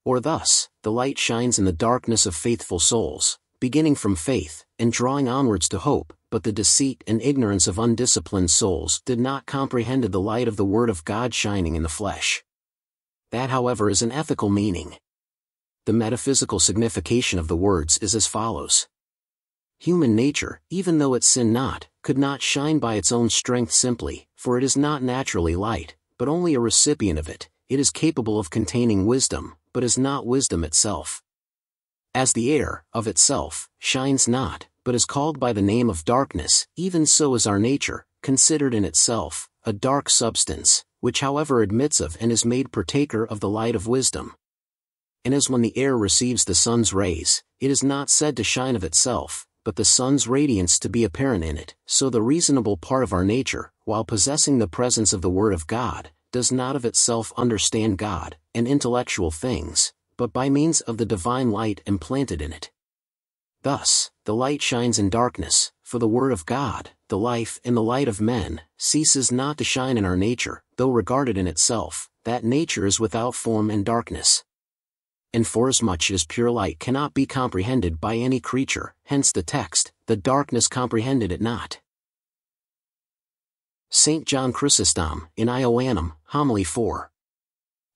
Or thus, the light shines in the darkness of faithful souls, beginning from faith, and drawing onwards to hope, but the deceit and ignorance of undisciplined souls did not comprehend the light of the word of God shining in the flesh. That however is an ethical meaning. The metaphysical signification of the words is as follows. Human nature, even though it sin not, could not shine by its own strength simply, for it is not naturally light, but only a recipient of it, it is capable of containing wisdom, but is not wisdom itself. As the air, of itself, shines not, but is called by the name of darkness, even so is our nature, considered in itself, a dark substance, which however admits of and is made partaker of the light of wisdom. And as when the air receives the sun's rays, it is not said to shine of itself, but the sun's radiance to be apparent in it, so the reasonable part of our nature, while possessing the presence of the Word of God, does not of itself understand God and intellectual things, but by means of the divine light implanted in it. Thus, the light shines in darkness, for the Word of God, the life and the light of men, ceases not to shine in our nature, though regarded in itself, that nature is without form and darkness. And forasmuch as pure light cannot be comprehended by any creature, hence the text, the darkness comprehended it not. Saint John Chrysostom, in Ioannem, Homily 4.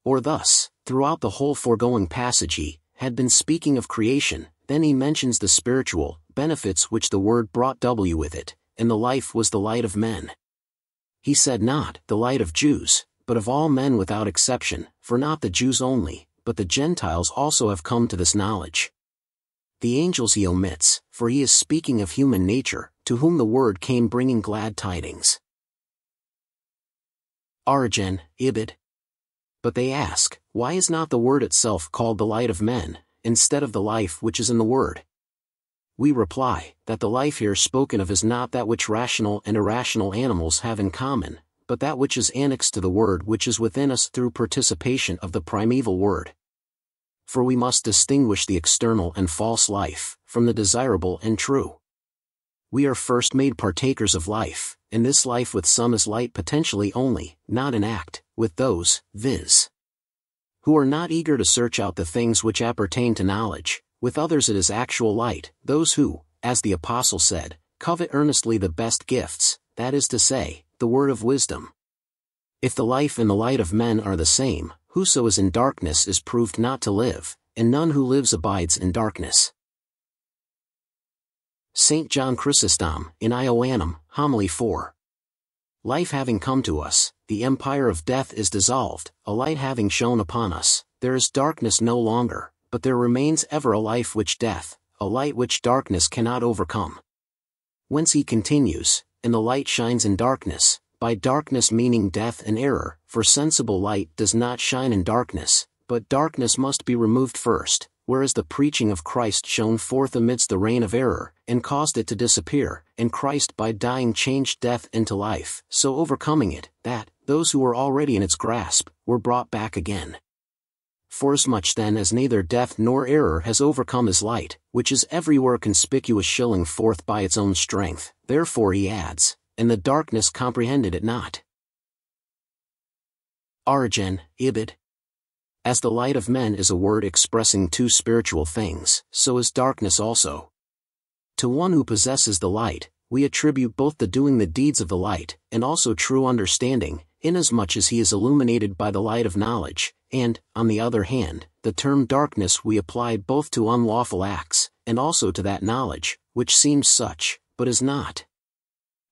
Or thus, throughout the whole foregoing passage he had been speaking of creation, then he mentions the spiritual benefits which the Word brought with it, and the life was the light of men. He said not, the light of Jews, but of all men without exception, for not the Jews only, but the Gentiles also have come to this knowledge. The angels he omits, for he is speaking of human nature, to whom the Word came bringing glad tidings. Origen, Ibid. But they ask, why is not the Word itself called the light of men, instead of the life which is in the Word? We reply, that the life here spoken of is not that which rational and irrational animals have in common, but that which is annexed to the Word which is within us through participation of the primeval Word. For we must distinguish the external and false life, from the desirable and true. We are first made partakers of life, and this life with some is light potentially only, not in act, with those, viz., who are not eager to search out the things which appertain to knowledge, with others it is actual light, those who, as the Apostle said, covet earnestly the best gifts, that is to say, the word of wisdom. If the life and the light of men are the same, whoso is in darkness is proved not to live, and none who lives abides in darkness. Saint John Chrysostom, in Ioannem, Homily 4. Life having come to us, the empire of death is dissolved, a light having shone upon us, there is darkness no longer, but there remains ever a life which death, a light which darkness cannot overcome. Whence he continues, and the light shines in darkness, by darkness meaning death and error, for sensible light does not shine in darkness, but darkness must be removed first, whereas the preaching of Christ shone forth amidst the reign of error, and caused it to disappear, and Christ by dying changed death into life, so overcoming it, that, those who were already in its grasp, were brought back again. Forasmuch then as neither death nor error has overcome his light, which is everywhere conspicuous shilling forth by its own strength, therefore he adds, and the darkness comprehended it not. Origen, Ibid. As the light of men is a word expressing two spiritual things, so is darkness also. To one who possesses the light, we attribute both the doing the deeds of the light, and also true understanding, inasmuch as he is illuminated by the light of knowledge, and, on the other hand, the term darkness we apply both to unlawful acts, and also to that knowledge, which seems such, but is not.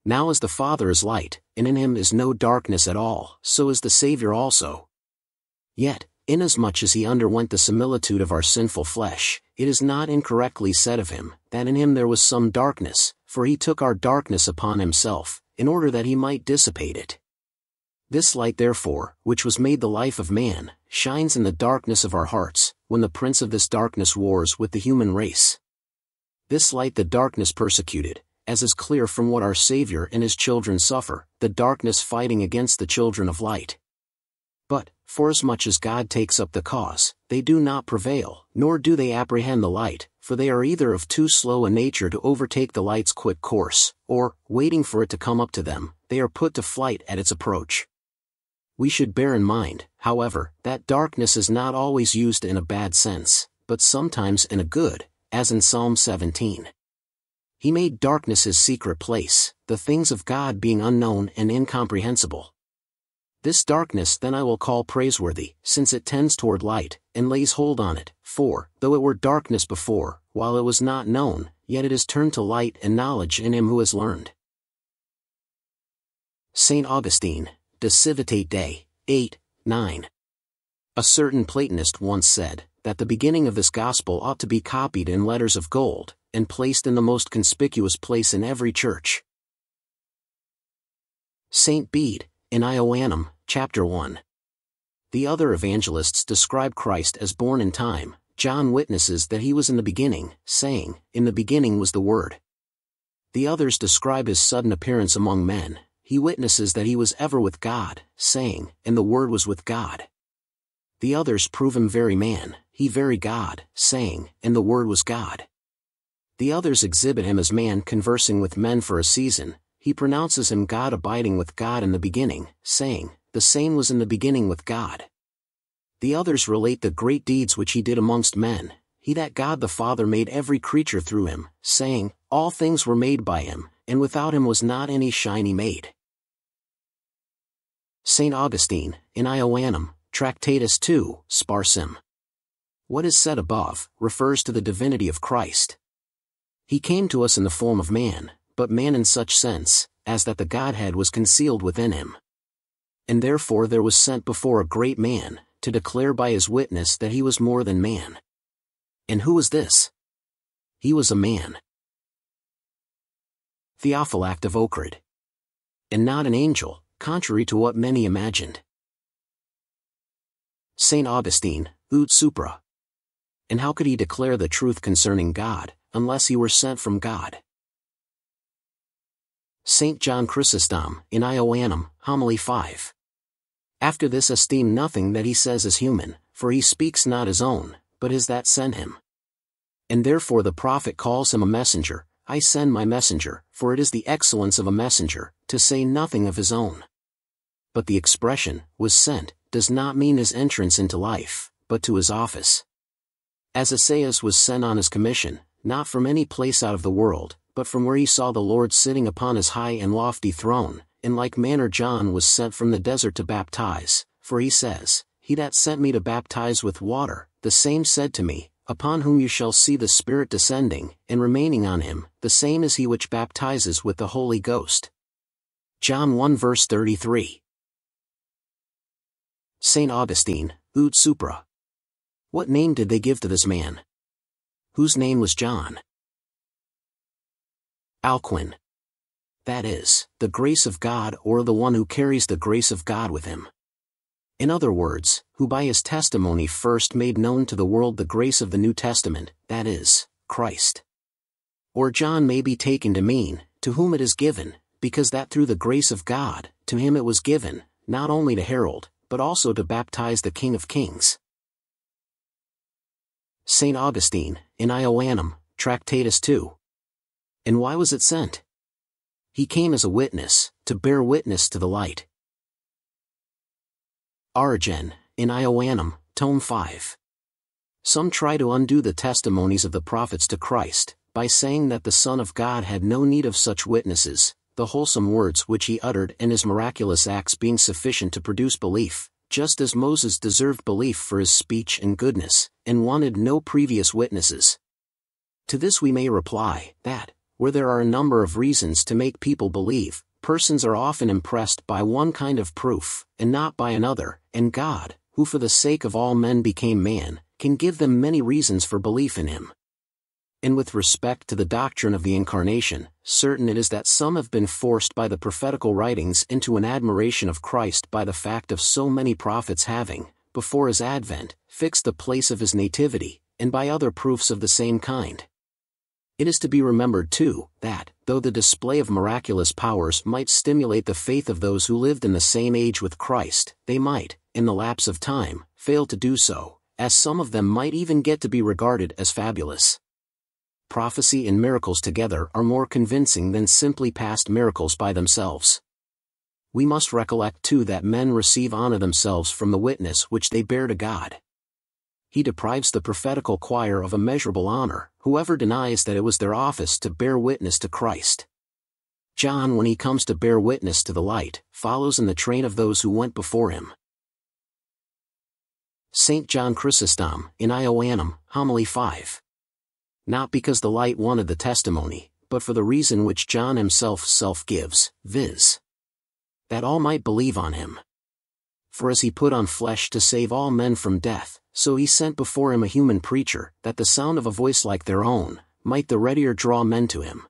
Now as the Father is light, and in him is no darkness at all, so is the Saviour also. Yet, inasmuch as he underwent the similitude of our sinful flesh, it is not incorrectly said of him, that in him there was some darkness, for he took our darkness upon himself, in order that he might dissipate it. This light therefore, which was made the life of man, shines in the darkness of our hearts, when the prince of this darkness wars with the human race. This light the darkness persecuted, as is clear from what our Saviour and his children suffer, the darkness fighting against the children of light. But, forasmuch as God takes up the cause, they do not prevail, nor do they apprehend the light, for they are either of too slow a nature to overtake the light's quick course, or, waiting for it to come up to them, they are put to flight at its approach. We should bear in mind, however, that darkness is not always used in a bad sense, but sometimes in a good, as in Psalm 17. He made darkness his secret place, the things of God being unknown and incomprehensible. This darkness then I will call praiseworthy, since it tends toward light, and lays hold on it, for, though it were darkness before, while it was not known, yet it is turned to light and knowledge in him who has learned. Saint Augustine, De Civitate Dei, 8, 9. A certain Platonist once said, that the beginning of this gospel ought to be copied in letters of gold, and placed in the most conspicuous place in every church. Saint Bede, in Ioannem, Chapter 1. The other evangelists describe Christ as born in time, John witnesses that he was in the beginning, saying, "In the beginning was the Word." The others describe his sudden appearance among men, he witnesses that he was ever with God, saying, and the Word was with God. The others prove him very man, he very God, saying, and the Word was God. The others exhibit him as man conversing with men for a season, he pronounces him God abiding with God in the beginning, saying, the same was in the beginning with God. The others relate the great deeds which he did amongst men, he that God the Father made every creature through him, saying, all things were made by him, and without him was not any shiny made. Saint Augustine, in Ioannem, Tractatus 2, Sparsim. What is said above refers to the divinity of Christ. He came to us in the form of man, but man in such sense, as that the Godhead was concealed within him. And therefore there was sent before a great man, to declare by his witness that he was more than man. And who was this? He was a man. Theophylact of Ohrid. And not an angel, contrary to what many imagined. Saint Augustine, ut supra. And how could he declare the truth concerning God, unless he were sent from God? Saint John Chrysostom, in Ioannem, Homily 5. After this esteem nothing that he says is human, for he speaks not his own, but his that sent him. And therefore the prophet calls him a messenger, I send my messenger, for it is the excellence of a messenger, to say nothing of his own. But the expression, was sent, does not mean his entrance into life, but to his office. As Esaias was sent on his commission, not from any place out of the world, but from where he saw the Lord sitting upon his high and lofty throne, in like manner John was sent from the desert to baptize, for he says, He that sent me to baptize with water, the same said to me, Upon whom you shall see the Spirit descending, and remaining on him, the same is he which baptizes with the Holy Ghost. John 1 verse 33. Saint Augustine, ut supra. What name did they give to this man? Whose name was John? Alcuin. That is, the grace of God or the one who carries the grace of God with him. In other words, who by his testimony first made known to the world the grace of the New Testament, that is, Christ. Or John may be taken to mean, to whom it is given, because that through the grace of God, to him it was given, not only to herald, but also to baptize the King of Kings. Saint Augustine, in Ioannem, Tractatus 2. And why was it sent? He came as a witness, to bear witness to the light. Origen, in Ioannem, Tome 5. Some try to undo the testimonies of the prophets to Christ, by saying that the Son of God had no need of such witnesses, the wholesome words which he uttered and his miraculous acts being sufficient to produce belief, just as Moses deserved belief for his speech and goodness, and wanted no previous witnesses. To this we may reply, that, where there are a number of reasons to make people believe, persons are often impressed by one kind of proof, and not by another, and God, who for the sake of all men became man, can give them many reasons for belief in him. And with respect to the doctrine of the Incarnation, certain it is that some have been forced by the prophetical writings into an admiration of Christ by the fact of so many prophets having, before his advent, fixed the place of his nativity, and by other proofs of the same kind. It is to be remembered too, that, though the display of miraculous powers might stimulate the faith of those who lived in the same age with Christ, they might, in the lapse of time, fail to do so, as some of them might even get to be regarded as fabulous. Prophecy and miracles together are more convincing than simply past miracles by themselves. We must recollect too that men receive honor themselves from the witness which they bear to God. He deprives the prophetical choir of immeasurable honor, whoever denies that it was their office to bear witness to Christ. John, when he comes to bear witness to the light, follows in the train of those who went before him. Saint John Chrysostom, in Ioannem, Homily 5. Not because the light wanted the testimony, but for the reason which John himself gives, viz. That all might believe on him. For as he put on flesh to save all men from death, so he sent before him a human preacher, that the sound of a voice like their own, might the readier draw men to him.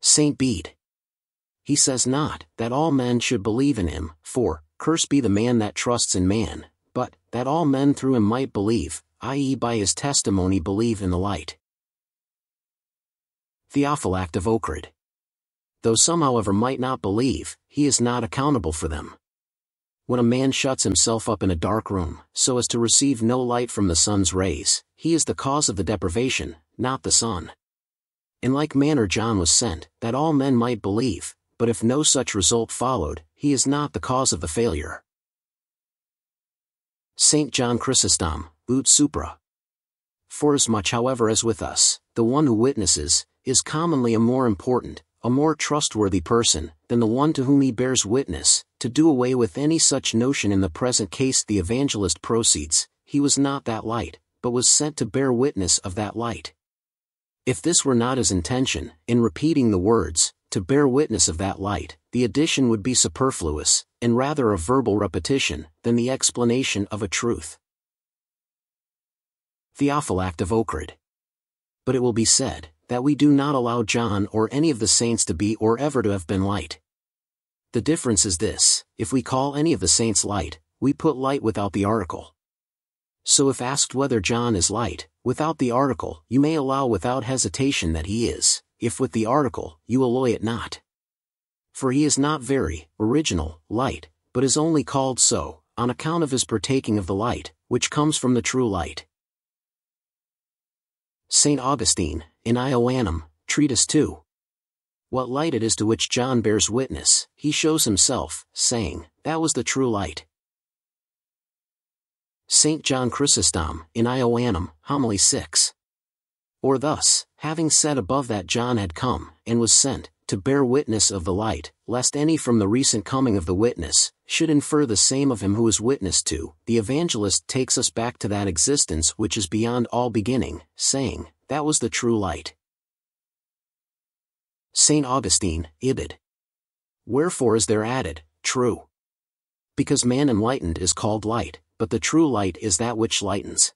Saint Bede. He says not, that all men should believe in him, for, cursed be the man that trusts in man, but, that all men through him might believe, i.e. by his testimony believe in the light. Theophylact of Ohrid. though some however might not believe, he is not accountable for them. When a man shuts himself up in a dark room, so as to receive no light from the sun's rays, he is the cause of the deprivation, not the sun. In like manner John was sent, that all men might believe, but if no such result followed, he is not the cause of the failure. Saint John Chrysostom, ut supra. Forasmuch however as with us, the one who witnesses, is commonly a more important, a more trustworthy person, than the one to whom he bears witness, to do away with any such notion in the present case the evangelist proceeds, he was not that light, but was sent to bear witness of that light. If this were not his intention, in repeating the words, to bear witness of that light, the addition would be superfluous, and rather a verbal repetition, than the explanation of a truth. Theophylact of Ohrid. But it will be said, that we do not allow John or any of the saints to be or ever to have been light. The difference is this, if we call any of the saints light, we put light without the article. So if asked whether John is light, without the article, you may allow without hesitation that he is, if with the article, you alloy it not. For he is not very, original, light, but is only called so, on account of his partaking of the light, which comes from the true light. Saint Augustine, in Ioannem, Treatise 2. What light it is to which John bears witness, he shows himself, saying, that was the true light. Saint John Chrysostom, in Ioannem, Homily 6. Or thus, having said above that John had come, and was sent, to bear witness of the light, lest any from the recent coming of the witness, should infer the same of him who is witness to, the evangelist takes us back to that existence which is beyond all beginning, saying, that was the true light. Saint Augustine, Ibid. Wherefore is there added, true? Because man enlightened is called light, but the true light is that which lightens.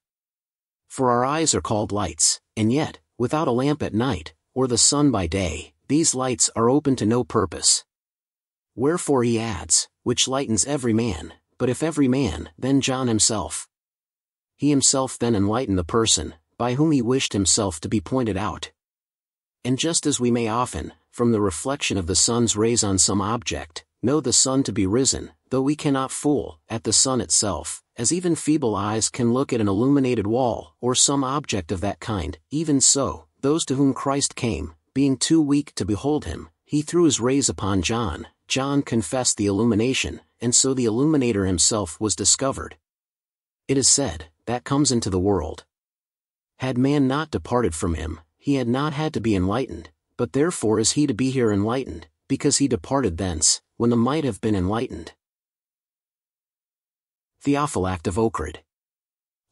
For our eyes are called lights, and yet, without a lamp at night, or the sun by day, these lights are open to no purpose. Wherefore he adds, which lightens every man, but if every man, then John himself. He himself then enlightened the person, by whom he wished himself to be pointed out. And just as we may often, from the reflection of the sun's rays on some object, know the sun to be risen, though we cannot fool, at the sun itself, as even feeble eyes can look at an illuminated wall, or some object of that kind, even so, those to whom Christ came, being too weak to behold him, he threw his rays upon John, John confessed the illumination, and so the illuminator himself was discovered. It is said, that comes into the world. Had man not departed from him, he had not had to be enlightened, but therefore is he to be here enlightened, because he departed thence, when the might have been enlightened. Theophylact of Ohrid.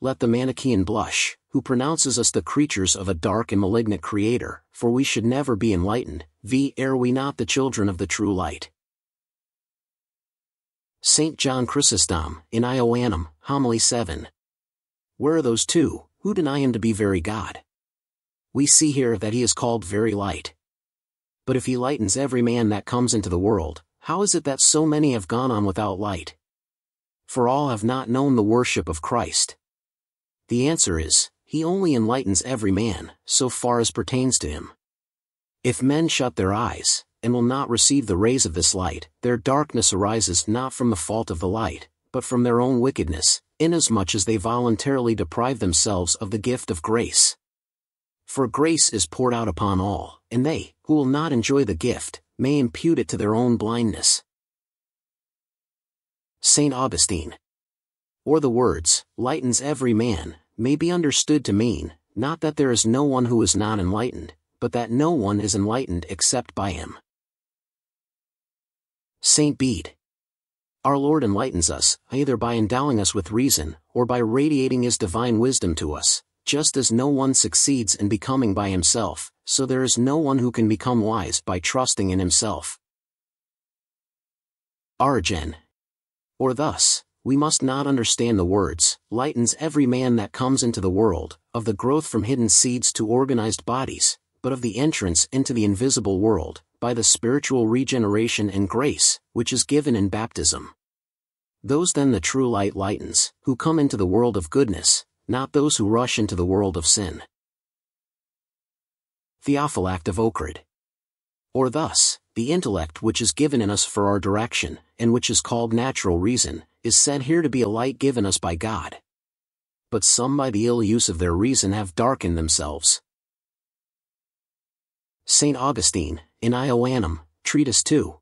Let the Manichaean blush, who pronounces us the creatures of a dark and malignant creator, for we should never be enlightened, v. Are we not the children of the true light? Saint John Chrysostom, in Ioannem, Homily 7. Where are those two, who deny him to be very God? We see here that he is called very light. But if he lightens every man that comes into the world, how is it that so many have gone on without light? For all have not known the worship of Christ. The answer is, he only enlightens every man, so far as pertains to him. If men shut their eyes, and will not receive the rays of this light, their darkness arises not from the fault of the light, but from their own wickedness, inasmuch as they voluntarily deprive themselves of the gift of grace. For grace is poured out upon all, and they, who will not enjoy the gift, may impute it to their own blindness. Saint Augustine. Or the words, lightens every man, may be understood to mean, not that there is no one who is not enlightened, but that no one is enlightened except by him. Saint Bede. Our Lord enlightens us, either by endowing us with reason, or by radiating his divine wisdom to us, just as no one succeeds in becoming by himself, so there is no one who can become wise by trusting in himself. Origen. Or thus, we must not understand the words, lightens every man that comes into the world, of the growth from hidden seeds to organized bodies, but of the entrance into the invisible world, by the spiritual regeneration and grace, which is given in baptism. Those then the true light lightens, who come into the world of goodness, not those who rush into the world of sin. Theophylact of Ohrid. Or thus, The intellect which is given in us for our direction, and which is called natural reason, is said here to be a light given us by God. But some by the ill use of their reason have darkened themselves. Saint Augustine, in Ioannem, Treatise 2.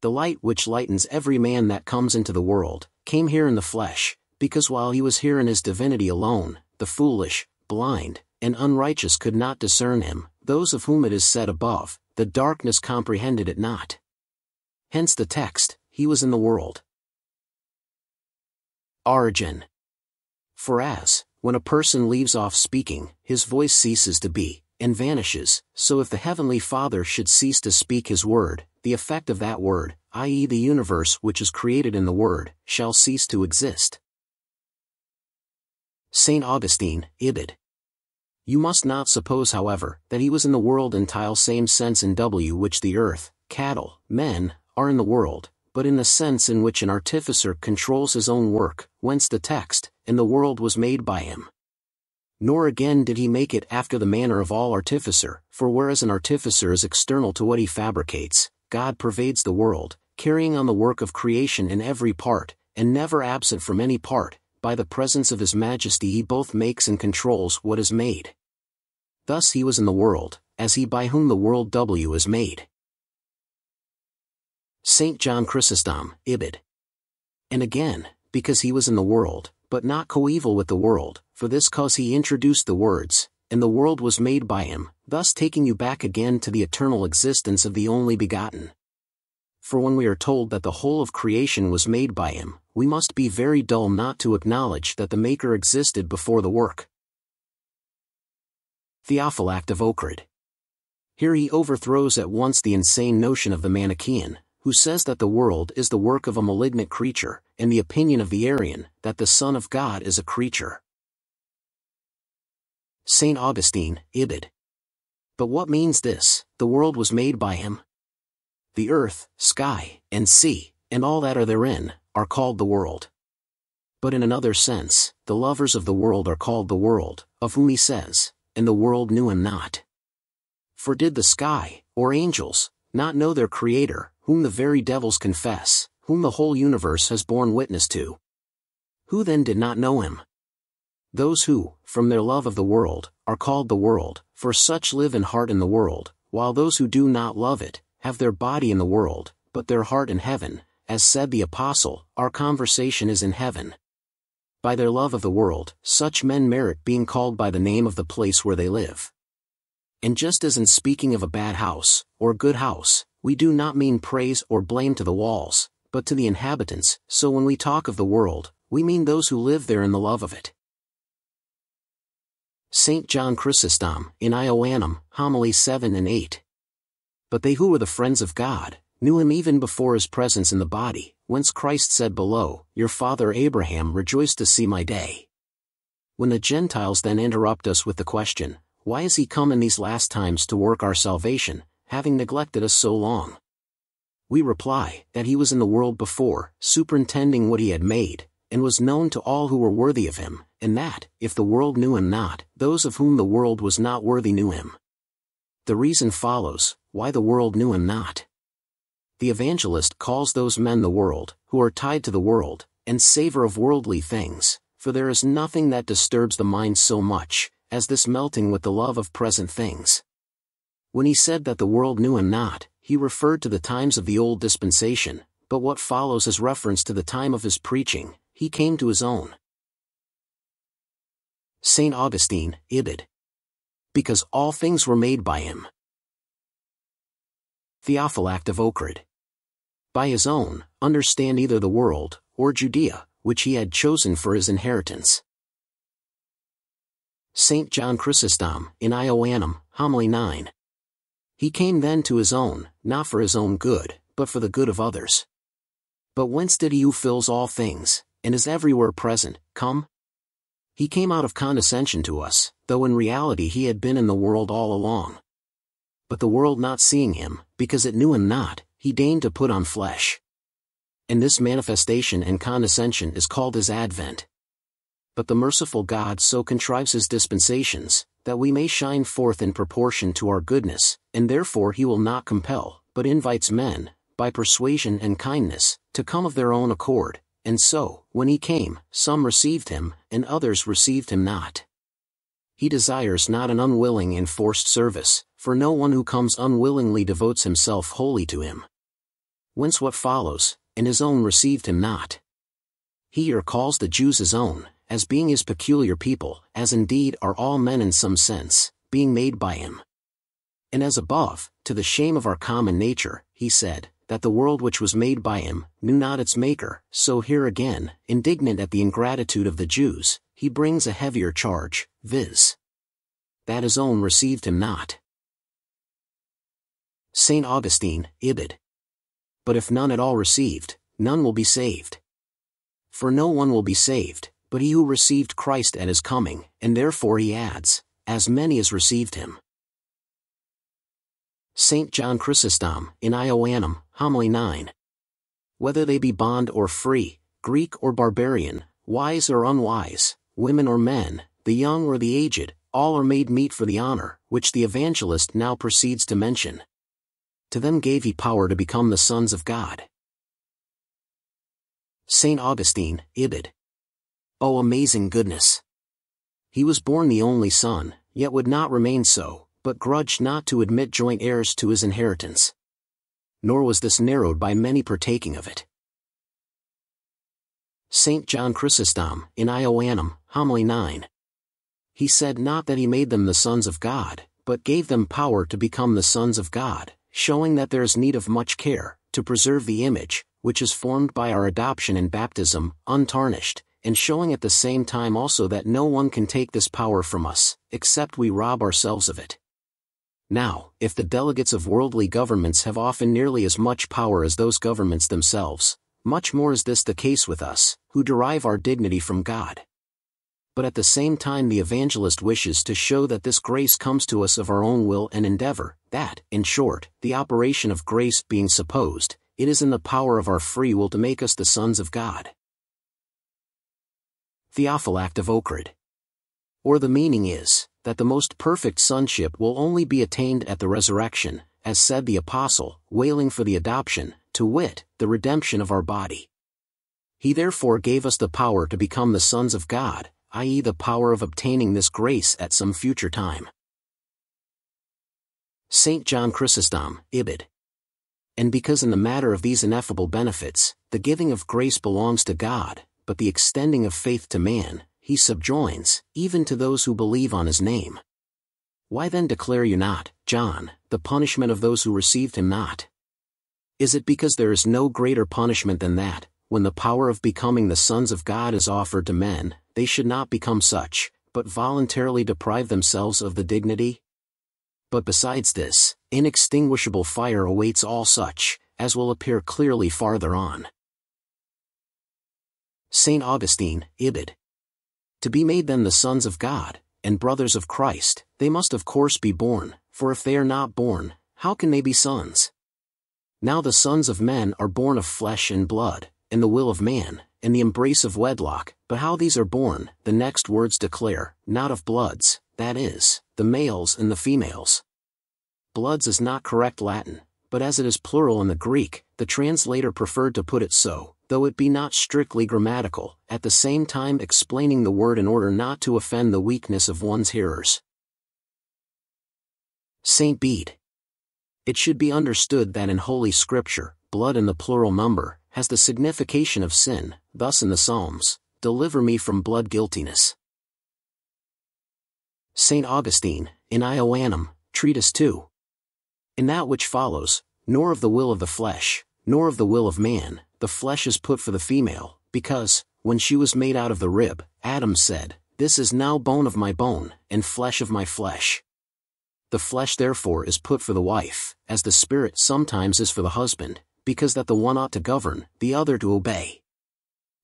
The light which lightens every man that comes into the world, came here in the flesh, because while he was here in his divinity alone, the foolish, blind, and unrighteous could not discern him, those of whom it is said above, the darkness comprehended it not. Hence the text, he was in the world. Origen. For as, when a person leaves off speaking, his voice ceases to be, and vanishes, so if the Heavenly Father should cease to speak his word, the effect of that word, i.e. the universe which is created in the word, shall cease to exist. Saint Augustine, Ibid. You must not suppose, however, that he was in the world in the same sense in which the earth, cattle, men, are in the world, but in the sense in which an artificer controls his own work, whence the text, and the world was made by him. Nor again did he make it after the manner of all artificer, for whereas an artificer is external to what he fabricates, God pervades the world, carrying on the work of creation in every part, and never absent from any part, by the presence of his majesty he both makes and controls what is made. Thus he was in the world, as he by whom the world is made. Saint John Chrysostom, Ibid. And again, because he was in the world, but not coeval with the world, for this cause he introduced the words, and the world was made by him, thus taking you back again to the eternal existence of the only begotten. For when we are told that the whole of creation was made by him, we must be very dull not to acknowledge that the Maker existed before the work. Theophylact of Ohrid. Here he overthrows at once the insane notion of the Manichaean, who says that the world is the work of a malignant creature, and the opinion of the Arian, that the Son of God is a creature. Saint Augustine, Ibid. But what means this, the world was made by him? The earth, sky, and sea, and all that are therein, are called the world. But in another sense, the lovers of the world are called the world, of whom he says, and the world knew him not. For did the sky, or angels, not know their Creator, whom the very devils confess, whom the whole universe has borne witness to? Who then did not know him? Those who, from their love of the world, are called the world, for such live in heart in the world, while those who do not love it, have their body in the world, but their heart in heaven, as said the Apostle, our conversation is in heaven. By their love of the world, such men merit being called by the name of the place where they live. And just as in speaking of a bad house, or good house, we do not mean praise or blame to the walls, but to the inhabitants, so when we talk of the world, we mean those who live there in the love of it. Saint John Chrysostom, in Ioannem, Homily 7 and 8. But they who were the friends of God, knew him even before his presence in the body, whence Christ said below, your father Abraham rejoiced to see my day. When the Gentiles then interrupt us with the question, why is he come in these last times to work our salvation, having neglected us so long? We reply, that he was in the world before, superintending what he had made, and was known to all who were worthy of him, and that, if the world knew him not, those of whom the world was not worthy knew him. The reason follows, why the world knew him not. The evangelist calls those men the world, who are tied to the world, and savor of worldly things, for there is nothing that disturbs the mind so much, as this melting with the love of present things. When he said that the world knew him not, he referred to the times of the old dispensation, but what follows is reference to the time of his preaching, he came to his own. Saint Augustine, Ibid. Because all things were made by him. Theophylact of Ohrid. By his own, understand either the world, or Judea, which he had chosen for his inheritance. Saint John Chrysostom, in Ioannem, Homily 9. He came then to his own, not for his own good, but for the good of others. But whence did he who fills all things, and is everywhere present, come? He came out of condescension to us, though in reality he had been in the world all along. But the world not seeing him, because it knew him not, he deigned to put on flesh. And this manifestation and condescension is called his advent. But the merciful God so contrives his dispensations, that we may shine forth in proportion to our goodness, and therefore he will not compel, but invites men, by persuasion and kindness, to come of their own accord, and so, when he came, some received him, and others received him not. He desires not an unwilling and forced service, for no one who comes unwillingly devotes himself wholly to him. Whence what follows, and his own received him not. He here calls the Jews his own, as being his peculiar people, as indeed are all men in some sense, being made by him. And as above, to the shame of our common nature, he said, that the world which was made by him, knew not its maker, so here again, indignant at the ingratitude of the Jews, he brings a heavier charge, viz. That his own received him not. Saint Augustine, Ibid. But if none at all received, none will be saved. For no one will be saved, but he who received Christ at his coming, and therefore he adds, as many as received him. Saint John Chrysostom, in Ioannem, Homily 9. Whether they be bond or free, Greek or barbarian, wise or unwise, women or men, the young or the aged, all are made meet for the honor, which the evangelist now proceeds to mention. To them gave he power to become the sons of God. Saint Augustine, Ibid. O amazing goodness! He was born the only son, yet would not remain so, but grudged not to admit joint heirs to his inheritance. Nor was this narrowed by many partaking of it. Saint John Chrysostom, in Ioannem, Homily 9. He said not that he made them the sons of God, but gave them power to become the sons of God, showing that there is need of much care, to preserve the image, which is formed by our adoption in baptism, untarnished, and showing at the same time also that no one can take this power from us, except we rob ourselves of it. Now, if the delegates of worldly governments have often nearly as much power as those governments themselves, much more is this the case with us, who derive our dignity from God. But at the same time the evangelist wishes to show that this grace comes to us of our own will and endeavor, that, in short, the operation of grace being supposed, it is in the power of our free will to make us the sons of God. Theophylact of Ohrid. Or the meaning is, that the most perfect sonship will only be attained at the resurrection, as said the Apostle, wailing for the adoption, to wit, the redemption of our body. He therefore gave us the power to become the sons of God, i.e. the power of obtaining this grace at some future time. Saint John Chrysostom, Ibid. And because in the matter of these ineffable benefits, the giving of grace belongs to God, but the extending of faith to man, he subjoins, even to those who believe on his name. Why then declare you not, John, the punishment of those who received him not? Is it because there is no greater punishment than that, when the power of becoming the sons of God is offered to men, they should not become such, but voluntarily deprive themselves of the dignity? But besides this, inextinguishable fire awaits all such, as will appear clearly farther on. Saint Augustine, Ibid. To be made then the sons of God, and brothers of Christ, they must of course be born, for if they are not born, how can they be sons? Now the sons of men are born of flesh and blood, and the will of man, and the embrace of wedlock, but how these are born, the next words declare, not of bloods, that is, the males and the females. Bloods is not correct Latin, but as it is plural in the Greek, the translator preferred to put it so, though it be not strictly grammatical, at the same time explaining the word in order not to offend the weakness of one's hearers. Saint Bede. It should be understood that in Holy Scripture, blood in the plural number, has the signification of sin, thus in the Psalms, deliver me from blood guiltiness. Saint Augustine, in Ioannem, Treatise 2. In that which follows, nor of the will of the flesh, nor of the will of man, the flesh is put for the female, because, when she was made out of the rib, Adam said, this is now bone of my bone, and flesh of my flesh. The flesh therefore is put for the wife, as the spirit sometimes is for the husband, because that the one ought to govern, the other to obey.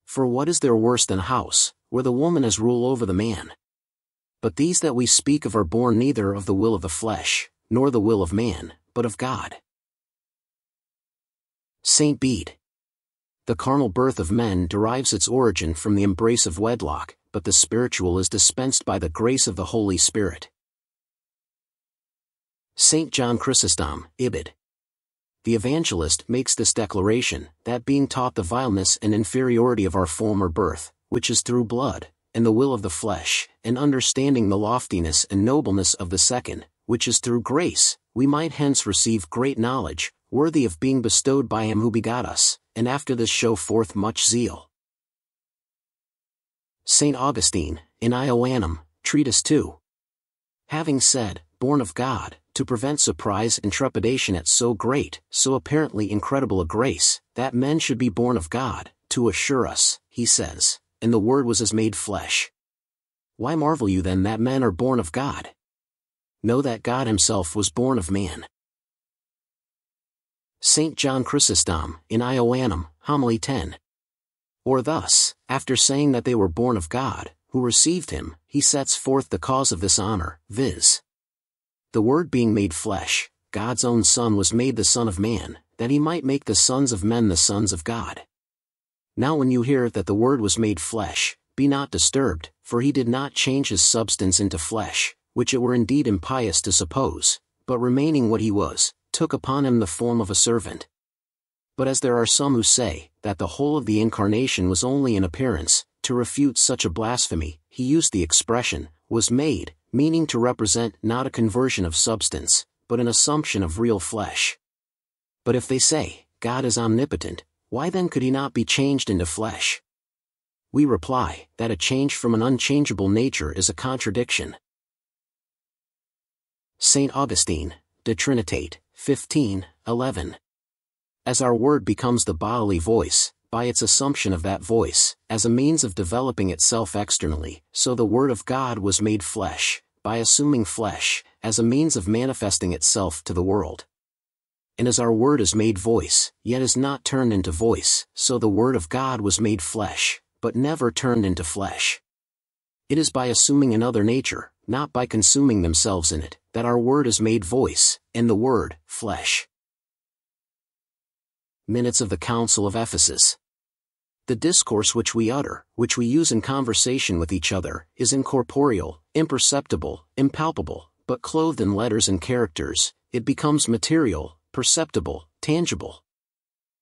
For what is there worse than a house, where the woman has rule over the man? But these that we speak of are born neither of the will of the flesh, nor the will of man, but of God. Saint Bede. The carnal birth of men derives its origin from the embrace of wedlock, but the spiritual is dispensed by the grace of the Holy Spirit. Saint John Chrysostom, Ibid. the evangelist makes this declaration, that being taught the vileness and inferiority of our former birth, which is through blood, and the will of the flesh, and understanding the loftiness and nobleness of the second, which is through grace, we might hence receive great knowledge, worthy of being bestowed by him who begot us, and after this show forth much zeal. Saint Augustine, in Ioannum, Treatise 2. Having said, born of God, to prevent surprise and trepidation at so great, so apparently incredible a grace, that men should be born of God, to assure us, he says, and the Word was as made flesh. Why marvel you then that men are born of God? Know that God himself was born of man. Saint John Chrysostom, in Ioannum, Homily 10. Or thus, after saying that they were born of God, who received him, he sets forth the cause of this honor, viz. The Word being made flesh, God's own Son was made the Son of Man, that he might make the sons of men the sons of God. Now when you hear that the Word was made flesh, be not disturbed, for he did not change his substance into flesh, which it were indeed impious to suppose, but remaining what he was, took upon him the form of a servant. But as there are some who say, that the whole of the Incarnation was only in appearance, to refute such a blasphemy, he used the expression, was made, meaning to represent not a conversion of substance, but an assumption of real flesh. But if they say, God is omnipotent, why then could he not be changed into flesh? We reply, that a change from an unchangeable nature is a contradiction. Saint Augustine, De Trinitate, 15:11. As our word becomes the bodily voice, by its assumption of that voice, as a means of developing itself externally, so the Word of God was made flesh, by assuming flesh, as a means of manifesting itself to the world. And as our word is made voice, yet is not turned into voice, so the Word of God was made flesh, but never turned into flesh. It is by assuming another nature, not by consuming themselves in it, that our word is made voice, and the Word, flesh. Minutes of the Council of Ephesus. The discourse which we utter, which we use in conversation with each other, is incorporeal, imperceptible, impalpable, but clothed in letters and characters, it becomes material, perceptible, tangible.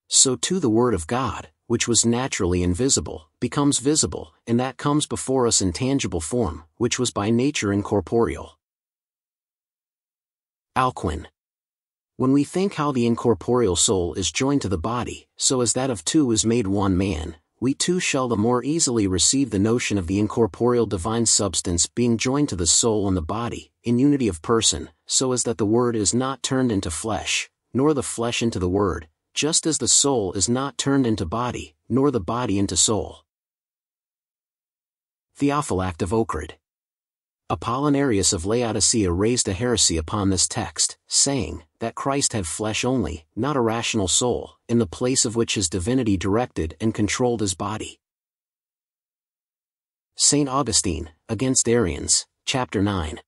So too the Word of God, which was naturally invisible, becomes visible, and that comes before us in tangible form, which was by nature incorporeal. Alcuin. When we think how the incorporeal soul is joined to the body, so as that of two is made one man, we too shall the more easily receive the notion of the incorporeal divine substance being joined to the soul and the body, in unity of person, so as that the Word is not turned into flesh, nor the flesh into the Word, just as the soul is not turned into body, nor the body into soul. Theophylact of Ohrid. Apollinarius of Laodicea raised a heresy upon this text, saying, that Christ had flesh only, not a rational soul, in the place of which his divinity directed and controlled his body. Saint Augustine, against Arians, Chapter 9.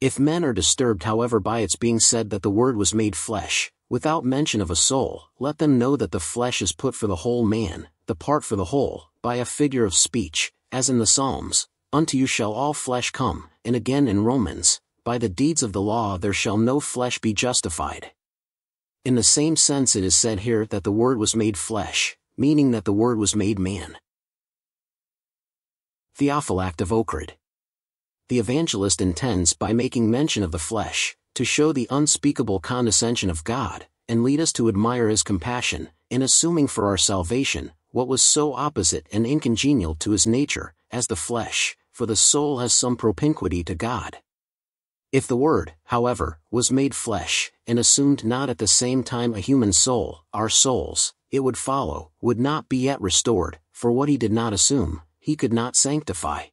If men are disturbed however by its being said that the Word was made flesh, without mention of a soul, let them know that the flesh is put for the whole man, the part for the whole, by a figure of speech, as in the Psalms, unto you shall all flesh come, and again in Romans, by the deeds of the law there shall no flesh be justified. In the same sense it is said here that the Word was made flesh, meaning that the Word was made man. Theophylact of Ohrid. The evangelist intends by making mention of the flesh, to show the unspeakable condescension of God, and lead us to admire his compassion, in assuming for our salvation, what was so opposite and incongenial to his nature, as the flesh, for the soul has some propinquity to God. If the Word, however, was made flesh, and assumed not at the same time a human soul, our souls, it would follow, would not be yet restored, for what he did not assume, he could not sanctify.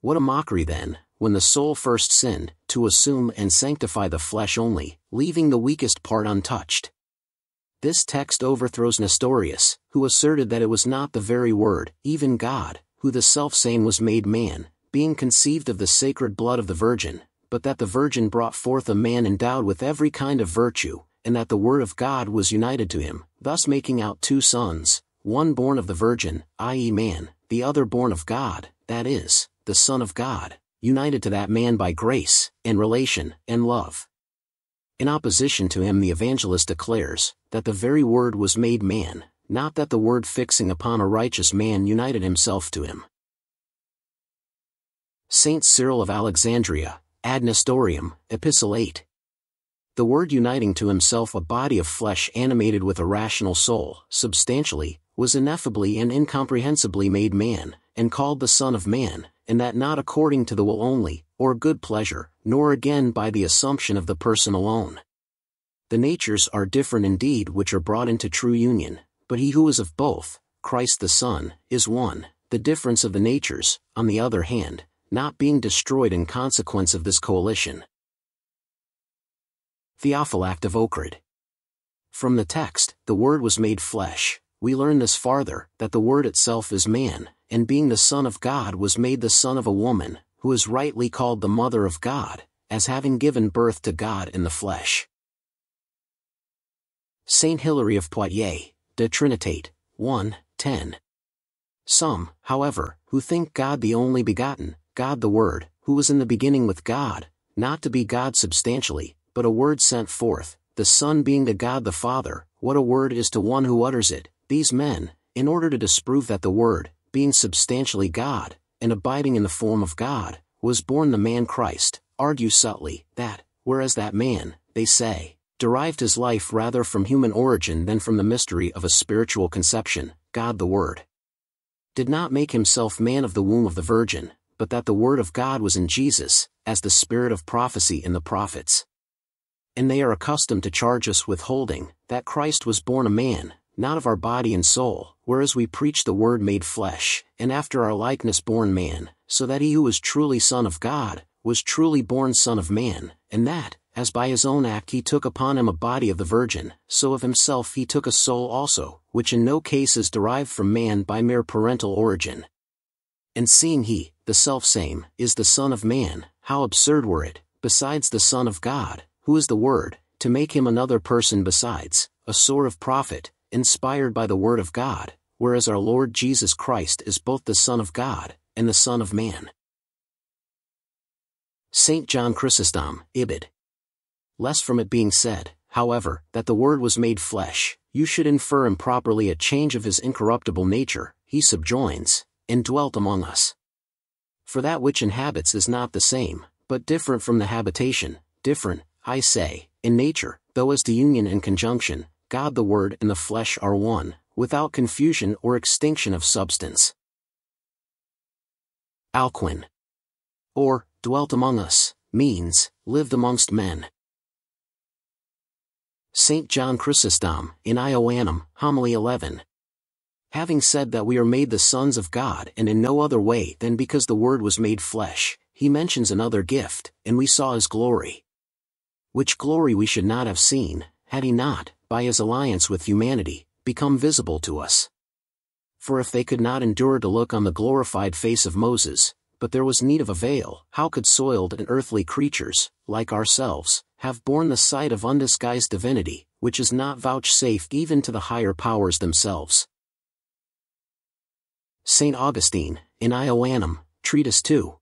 What a mockery then, when the soul first sinned, to assume and sanctify the flesh only, leaving the weakest part untouched. This text overthrows Nestorius, who asserted that it was not the very Word, even God, who the selfsame was made man, being conceived of the sacred blood of the Virgin, but that the Virgin brought forth a man endowed with every kind of virtue, and that the Word of God was united to him, thus making out two sons, one born of the Virgin, i.e. man, the other born of God, that is, the Son of God, united to that man by grace, and relation, and love. In opposition to him the evangelist declares, that the very Word was made man, not that the Word fixing upon a righteous man united himself to him. Saint Cyril of Alexandria, Ad Nestorium, Epistle 8. The Word uniting to himself a body of flesh animated with a rational soul, substantially, was ineffably and incomprehensibly made man, and called the Son of Man, and that not according to the will only, or good pleasure, nor again by the assumption of the person alone. The natures are different indeed which are brought into true union, but he who is of both, Christ the Son, is one, the difference of the natures, on the other hand, not being destroyed in consequence of this coalition. Theophylact of Ohrid. From the text, the Word was made flesh, we learn this farther, that the Word itself is man, and being the Son of God was made the son of a woman, who is rightly called the Mother of God, as having given birth to God in the flesh. Saint Hilary of Poitiers, De Trinitate, 1, 10. Some, however, who think God the only begotten, God the Word, who was in the beginning with God, not to be God substantially, but a word sent forth, the Son being to God the Father, what a word is to one who utters it, these men, in order to disprove that the Word, being substantially God, and abiding in the form of God, was born the man Christ, argue subtly, that, whereas that man, they say, derived his life rather from human origin than from the mystery of a spiritual conception, God the Word did not make himself man of the womb of the Virgin, but that the Word of God was in Jesus, as the spirit of prophecy in the prophets. And they are accustomed to charge us with holding, that Christ was born a man, not of our body and soul, whereas we preach the Word made flesh, and after our likeness born man, so that he who was truly Son of God, was truly born Son of Man, and that, as by his own act he took upon him a body of the Virgin, so of himself he took a soul also, which in no case is derived from man by mere parental origin. And seeing he, the selfsame, is the Son of Man, how absurd were it, besides the Son of God, who is the Word, to make him another person besides, a sort of prophet, inspired by the Word of God, whereas our Lord Jesus Christ is both the Son of God, and the Son of Man. Saint John Chrysostom, Ibid. Less from it being said, however, that the Word was made flesh, you should infer improperly a change of his incorruptible nature, he subjoins, and dwelt among us. For that which inhabits is not the same, but different from the habitation, different, I say, in nature, though as to union and conjunction, God the Word and the flesh are one, without confusion or extinction of substance. Alcuin. Or, dwelt among us, means, lived amongst men. Saint John Chrysostom, in Ioannem, Homily 11. Having said that we are made the sons of God and in no other way than because the Word was made flesh, he mentions another gift, and we saw his glory. Which glory we should not have seen, had he not, by his alliance with humanity, become visible to us. For if they could not endure to look on the glorified face of Moses, but there was need of a veil, how could soiled and earthly creatures, like ourselves, have borne the sight of undisguised divinity, which is not vouchsafed even to the higher powers themselves? Saint Augustine, in Ioannem, Treatise 2.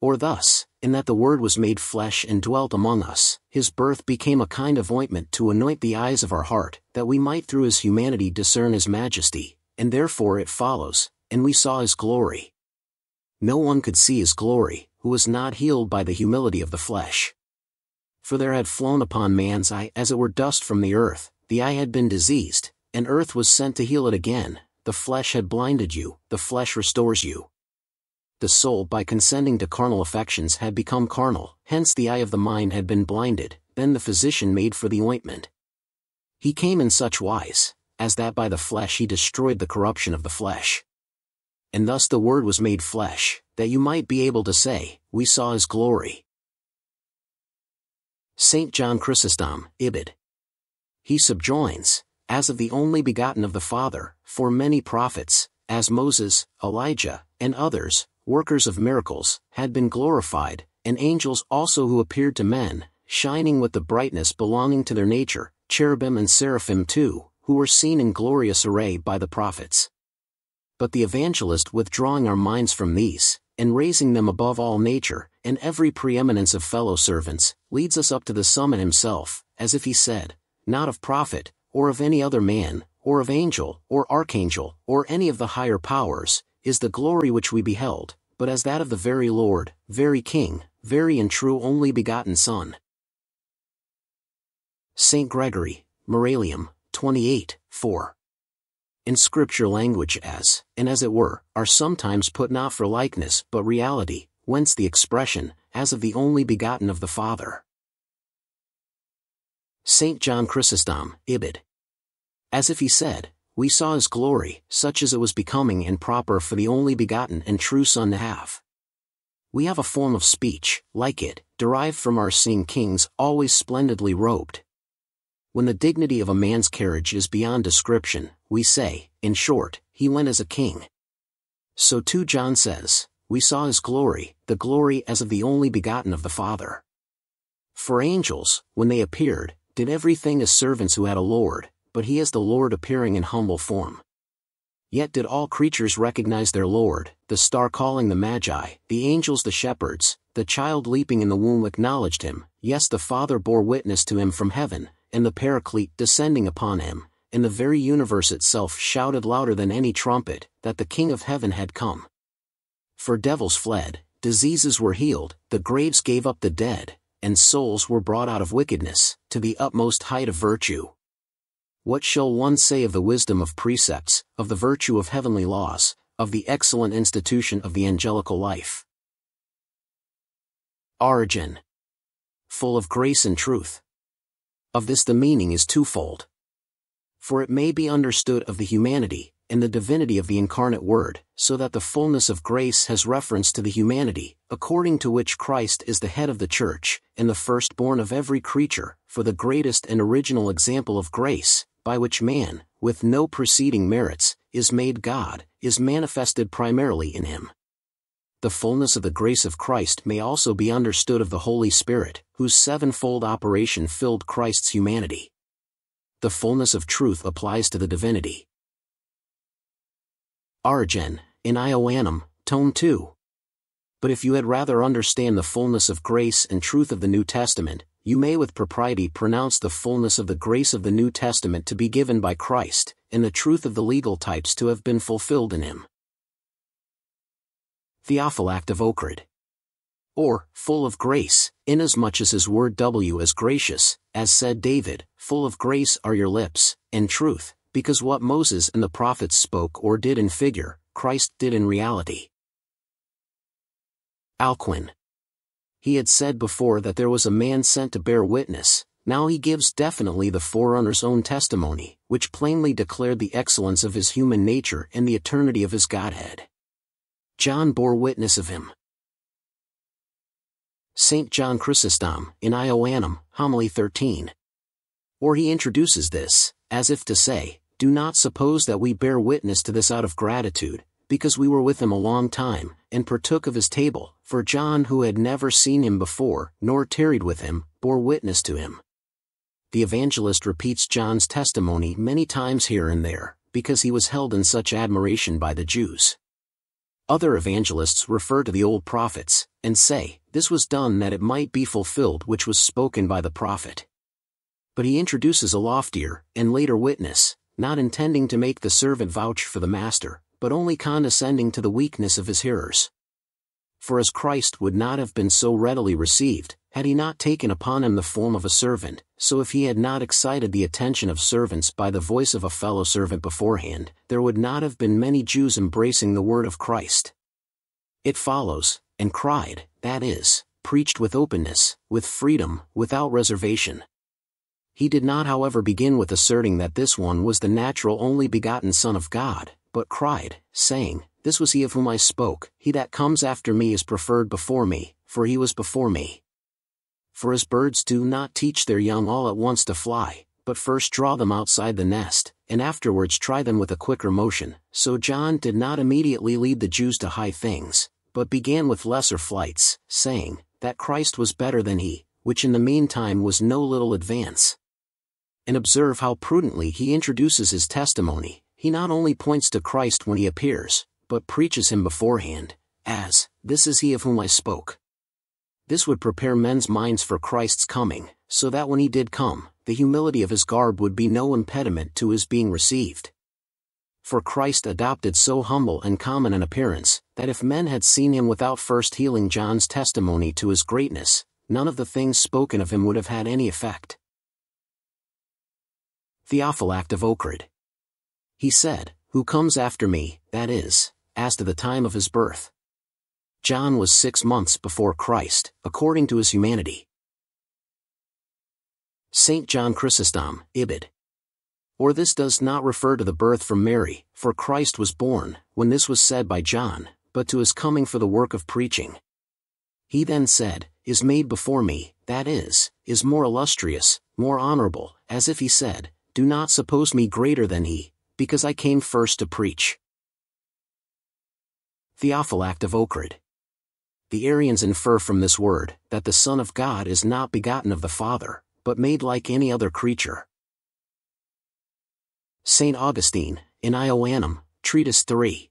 Or thus, in that the Word was made flesh and dwelt among us, his birth became a kind of ointment to anoint the eyes of our heart, that we might through his humanity discern his majesty, and therefore it follows, and we saw his glory. No one could see his glory, who was not healed by the humility of the flesh. For there had flown upon man's eye as it were dust from the earth, the eye had been diseased, and earth was sent to heal it again, the flesh had blinded you, the flesh restores you. The soul by consenting to carnal affections had become carnal, hence the eye of the mind had been blinded, then the physician made for the ointment. He came in such wise, as that by the flesh he destroyed the corruption of the flesh. And thus the Word was made flesh, that you might be able to say, we saw his glory. Saint John Chrysostom, Ibid. He subjoins, as of the only begotten of the Father, for many prophets, as Moses, Elijah, and others, workers of miracles, had been glorified, and angels also who appeared to men, shining with the brightness belonging to their nature, cherubim and seraphim too, who were seen in glorious array by the prophets. But the evangelist withdrawing our minds from these, and raising them above all nature, and every preeminence of fellow servants, leads us up to the summit himself, as if he said, not of prophet, or of any other man, or of angel, or archangel, or any of the higher powers, is the glory which we beheld, but as that of the very Lord, very King, very and true only begotten Son. Saint Gregory, Miralium, 28, 4. In Scripture language as, and as it were, are sometimes put not for likeness but reality, whence the expression, as of the only begotten of the Father. Saint John Chrysostom, Ibid. As if he said, we saw his glory, such as it was becoming and proper for the only begotten and true Son to have. We have a form of speech, like it, derived from our seeing kings always splendidly robed. When the dignity of a man's carriage is beyond description, we say, in short, he went as a king. So too John says, we saw his glory, the glory as of the only begotten of the Father. For angels, when they appeared, did everything as servants who had a Lord, but he is the Lord appearing in humble form. Yet did all creatures recognize their Lord, the star calling the Magi, the angels the shepherds, the child leaping in the womb acknowledged him, yes the Father bore witness to him from heaven, and the Paraclete descending upon him, and the very universe itself shouted louder than any trumpet, that the King of heaven had come. For devils fled, diseases were healed, the graves gave up the dead, and souls were brought out of wickedness, to the utmost height of virtue. What shall one say of the wisdom of precepts, of the virtue of heavenly laws, of the excellent institution of the angelical life? Origen. Full of grace and truth. Of this the meaning is twofold. For it may be understood of the humanity, and the divinity of the incarnate Word, so that the fullness of grace has reference to the humanity, according to which Christ is the head of the Church, and the firstborn of every creature, for the greatest and original example of grace, by which man, with no preceding merits, is made God, is manifested primarily in him. The fullness of the grace of Christ may also be understood of the Holy Spirit, whose sevenfold operation filled Christ's humanity. The fullness of truth applies to the divinity. Origen, in Ioannem, Tome 2. But if you had rather understand the fullness of grace and truth of the New Testament, you may with propriety pronounce the fullness of the grace of the New Testament to be given by Christ, and the truth of the legal types to have been fulfilled in him. Theophylact of Ohrid. Or, full of grace, inasmuch as his word w is gracious, as said David, full of grace are your lips, and truth, because what Moses and the prophets spoke or did in figure, Christ did in reality. Alcuin. He had said before that there was a man sent to bear witness, now he gives definitely the forerunner's own testimony, which plainly declared the excellence of his human nature and the eternity of his Godhead. John bore witness of him. Saint John Chrysostom, in Ioannem, Homily 13. Or he introduces this, as if to say, do not suppose that we bear witness to this out of gratitude, because we were with him a long time, and partook of his table, for John who had never seen him before, nor tarried with him, bore witness to him. The evangelist repeats John's testimony many times here and there, because he was held in such admiration by the Jews. Other evangelists refer to the old prophets, and say, this was done that it might be fulfilled which was spoken by the prophet. But he introduces a loftier, and later witness, not intending to make the servant vouch for the master, but only condescending to the weakness of his hearers. For as Christ would not have been so readily received, had he not taken upon him the form of a servant, so if he had not excited the attention of servants by the voice of a fellow servant beforehand, there would not have been many Jews embracing the word of Christ. It follows, and cried, that is, preached with openness, with freedom, without reservation. He did not however begin with asserting that this one was the natural only begotten Son of God, but cried, saying, this was he of whom I spoke, he that comes after me is preferred before me, for he was before me. For as birds do not teach their young all at once to fly, but first draw them outside the nest, and afterwards try them with a quicker motion, so John did not immediately lead the Jews to high things, but began with lesser flights, saying, that Christ was better than he, which in the meantime was no little advance. And observe how prudently he introduces his testimony, he not only points to Christ when he appears, but preaches him beforehand, as, This is he of whom I spoke. This would prepare men's minds for Christ's coming, so that when he did come, the humility of his garb would be no impediment to his being received. For Christ adopted so humble and common an appearance, that if men had seen him without first healing John's testimony to his greatness, none of the things spoken of him would have had any effect. Theophylact of Ohrid. He said, "Who comes after me," that is, as to the time of his birth. John was 6 months before Christ, according to his humanity. Saint John Chrysostom, Ibid. Or this does not refer to the birth from Mary, for Christ was born, when this was said by John, but to his coming for the work of preaching. He then said, "Is made before me," that is more illustrious, more honorable, as if he said, "Do not suppose me greater than he, because I came first to preach." Theophylact of Ohrid. The Arians infer from this word, that the Son of God is not begotten of the Father, but made like any other creature. Saint Augustine, in Ioannem, Treatise 3.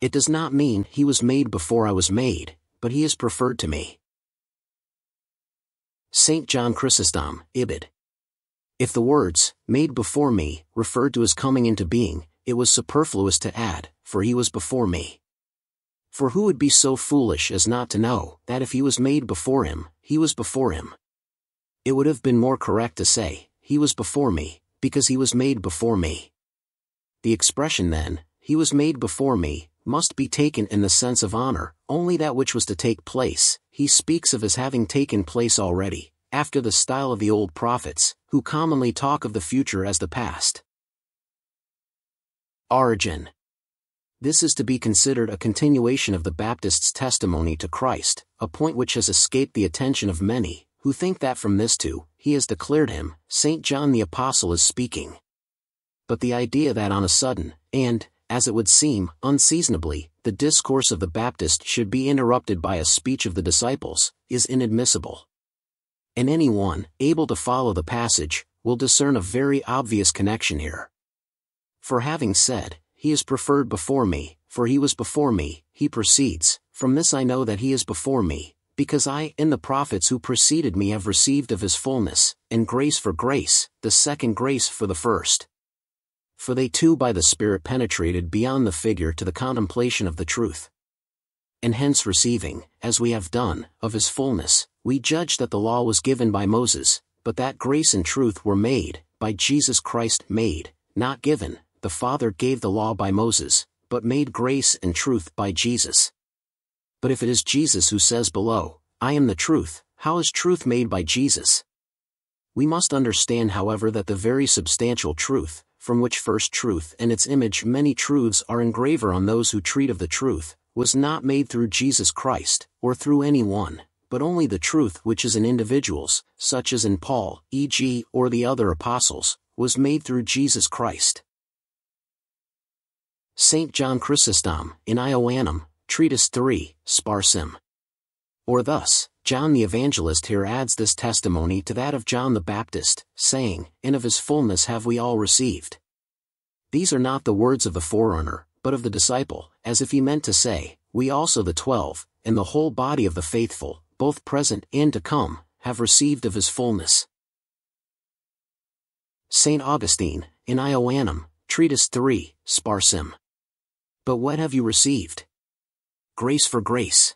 It does not mean he was made before I was made, but he is preferred to me. Saint John Chrysostom, Ibid. If the words, "made before me," referred to his coming into being, it was superfluous to add, "for he was before me." For who would be so foolish as not to know, that if he was made before him, he was before him? It would have been more correct to say, "He was before me," because he was made before me. The expression then, "he was made before me," must be taken in the sense of honor, only that which was to take place. He speaks of as having taken place already, after the style of the old prophets, who commonly talk of the future as the past. Origen. This is to be considered a continuation of the Baptist's testimony to Christ, a point which has escaped the attention of many, who think that from this too, he has declared him, St. John the Apostle is speaking. But the idea that on a sudden, and, as it would seem, unseasonably, the discourse of the Baptist should be interrupted by a speech of the disciples, is inadmissible. And any one, able to follow the passage, will discern a very obvious connection here. For having said, "He is preferred before me, for he was before me," he proceeds, "From this I know that he is before me, because I and the prophets who preceded me have received of his fullness, and grace for grace, the second grace for the first. For they too by the Spirit penetrated beyond the figure to the contemplation of the truth. And hence receiving, as we have done, of his fullness, we judge that the law was given by Moses, but that grace and truth were made, by Jesus Christ made, not given, the Father gave the law by Moses, but made grace and truth by Jesus. But if it is Jesus who says below, 'I am the truth,' how is truth made by Jesus? We must understand, however, that the very substantial truth, from which first truth and its image many truths are engraver on those who treat of the truth, was not made through Jesus Christ, or through any one, but only the truth which is in individuals, such as in Paul, e.g., or the other apostles, was made through Jesus Christ. St. John Chrysostom, in Ioannem, Treatise 3, Sparsim. Or thus, John the Evangelist here adds this testimony to that of John the Baptist, saying, "And of his fullness have we all received." These are not the words of the forerunner, but of the disciple, as if he meant to say, "We also the 12, and the whole body of the faithful, both present and to come, have received of his fullness." St. Augustine, in Ioannem, Treatise 3, Sparsim. But what have you received? Grace for grace.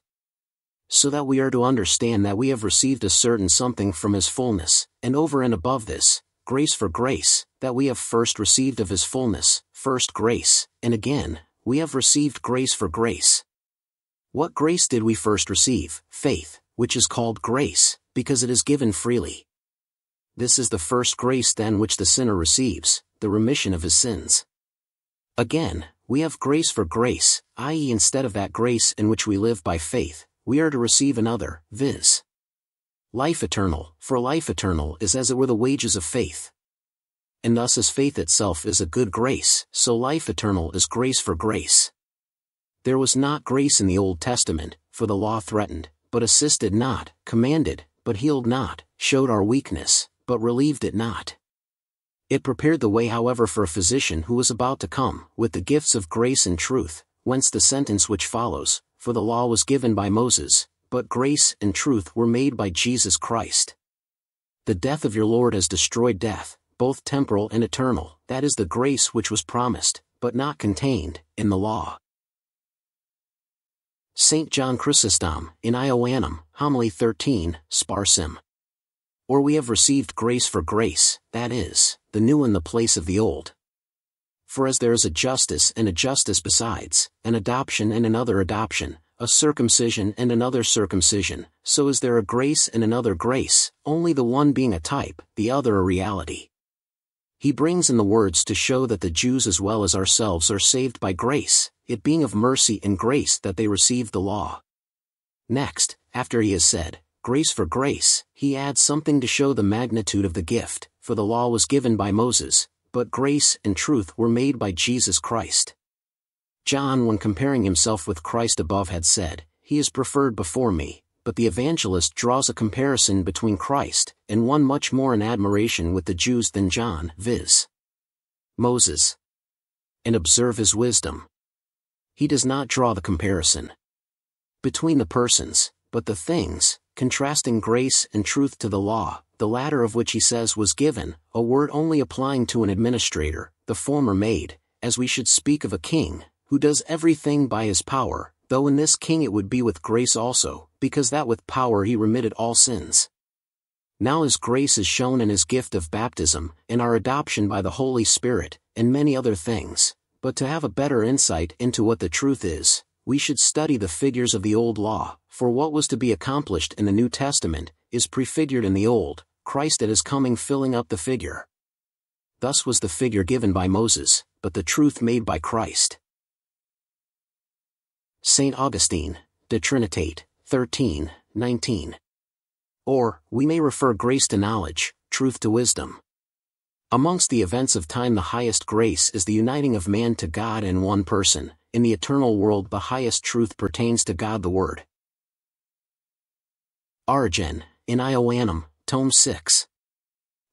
So that we are to understand that we have received a certain something from his fullness, and over and above this, grace for grace, that we have first received of his fullness, first grace, and again, we have received grace for grace. What grace did we first receive? Faith, which is called grace, because it is given freely. This is the first grace then which the sinner receives, the remission of his sins. Again, we have grace for grace, i.e., instead of that grace in which we live by faith, we are to receive another, viz. life eternal, for life eternal is as it were the wages of faith. And thus as faith itself is a good grace, so life eternal is grace for grace. There was not grace in the Old Testament, for the law threatened, but assisted not, commanded, but healed not, showed our weakness, but relieved it not. It prepared the way, however, for a physician who was about to come, with the gifts of grace and truth, whence the sentence which follows, for the law was given by Moses, but grace and truth were made by Jesus Christ. The death of your Lord has destroyed death, both temporal and eternal. That is the grace which was promised, but not contained, in the law. Saint John Chrysostom, in Ioannum, Homily 13, Sparsim. Or we have received grace for grace, that is, the new in the place of the old. For as there is a justice besides, an adoption and another adoption, a circumcision and another circumcision, so is there a grace and another grace, only the one being a type, the other a reality. He brings in the words to show that the Jews as well as ourselves are saved by grace, it being of mercy and grace that they received the law. Next, after he has said, grace for grace, he adds something to show the magnitude of the gift, for the law was given by Moses, but grace and truth were made by Jesus Christ. John, when comparing himself with Christ above, had said, He is preferred before me, but the evangelist draws a comparison between Christ, and one much more in admiration with the Jews than John, viz. Moses. And observe his wisdom. He does not draw the comparison between the persons, but the things, contrasting grace and truth to the law, the latter of which he says was given, a word only applying to an administrator, the former made, as we should speak of a king, who does everything by his power, though in this king it would be with grace also, because that with power he remitted all sins. Now his grace is shown in his gift of baptism, in our adoption by the Holy Spirit, and many other things, but to have a better insight into what the truth is, we should study the figures of the old law, for what was to be accomplished in the New Testament, is prefigured in the old, Christ at his coming filling up the figure. Thus was the figure given by Moses, but the truth made by Christ. Saint Augustine, De Trinitate, 13, 19. Or, we may refer grace to knowledge, truth to wisdom. Amongst the events of time the highest grace is the uniting of man to God in one person, in the eternal world the highest truth pertains to God the Word. Origen, in Ioannum, Tome 6.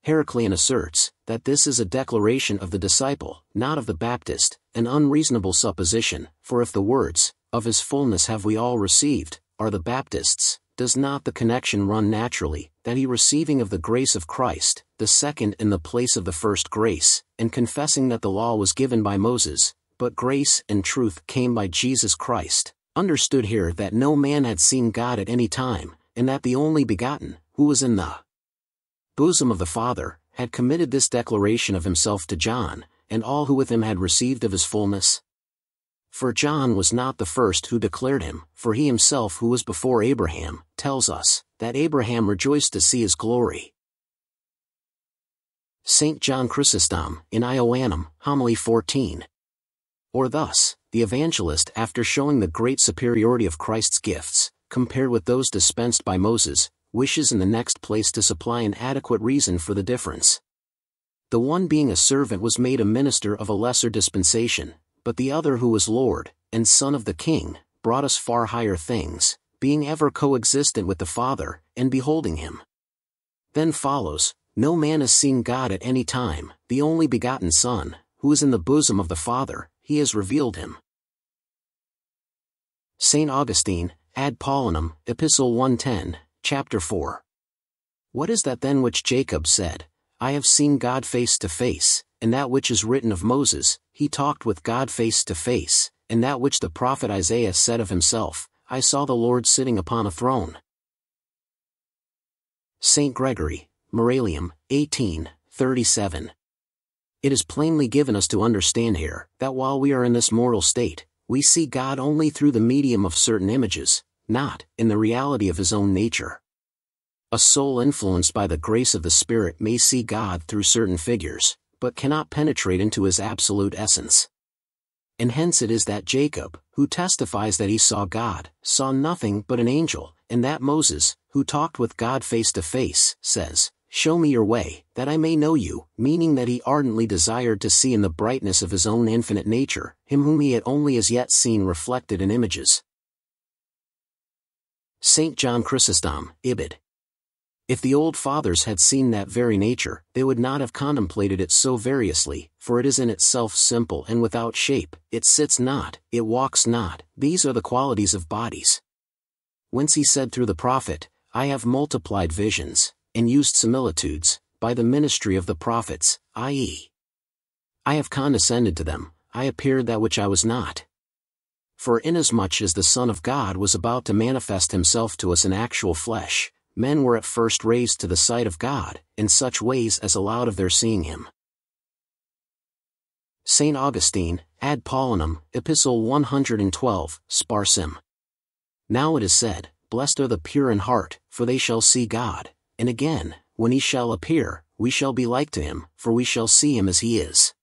Heraclean asserts that this is a declaration of the disciple, not of the Baptist, an unreasonable supposition, for if the words, of his fullness have we all received, are the Baptist's, does not the connection run naturally, that he receiving of the grace of Christ, the second in the place of the first grace, and confessing that the law was given by Moses, but grace and truth came by Jesus Christ, understood here that no man had seen God at any time, and that the only begotten, who was in the bosom of the Father, had committed this declaration of himself to John, and all who with him had received of his fullness. For John was not the first who declared him, for he himself who was before Abraham, tells us, that Abraham rejoiced to see his glory. Saint John Chrysostom, in Ioannum, Homily 14. Or thus, the evangelist after showing the great superiority of Christ's gifts, compared with those dispensed by Moses, wishes in the next place to supply an adequate reason for the difference. The one being a servant was made a minister of a lesser dispensation, but the other who was Lord, and Son of the King, brought us far higher things, being ever coexistent with the Father, and beholding Him. Then follows, no man has seen God at any time, the only begotten Son, who is in the bosom of the Father, He has revealed Him. Saint Augustine, Ad Paulinum, Epistle 110, Chapter 4. What is that then which Jacob said, I have seen God face to face, and that which is written of Moses, he talked with God face to face, and that which the prophet Isaiah said of himself, I saw the Lord sitting upon a throne. Saint Gregory, Miralium, 18, 37. It is plainly given us to understand here, that while we are in this mortal state, we see God only through the medium of certain images, not in the reality of his own nature. A soul influenced by the grace of the Spirit may see God through certain figures, but cannot penetrate into his absolute essence. And hence it is that Jacob, who testifies that he saw God, saw nothing but an angel, and that Moses, who talked with God face to face, says, Show me your way, that I may know you, meaning that he ardently desired to see in the brightness of his own infinite nature, him whom he had only as yet seen reflected in images. Saint John Chrysostom, Ibid. If the old fathers had seen that very nature, they would not have contemplated it so variously, for it is in itself simple and without shape, it sits not, it walks not, these are the qualities of bodies. Whence he said through the prophet, I have multiplied visions, and used similitudes, by the ministry of the prophets, i.e. I have condescended to them, I appeared that which I was not. For inasmuch as the Son of God was about to manifest himself to us in actual flesh, men were at first raised to the sight of God, in such ways as allowed of their seeing him. Saint Augustine, Ad Paulinum, Epistle 112, Sparsim. Now it is said, Blessed are the pure in heart, for they shall see God, and again, when he shall appear, we shall be like to him, for we shall see him as he is.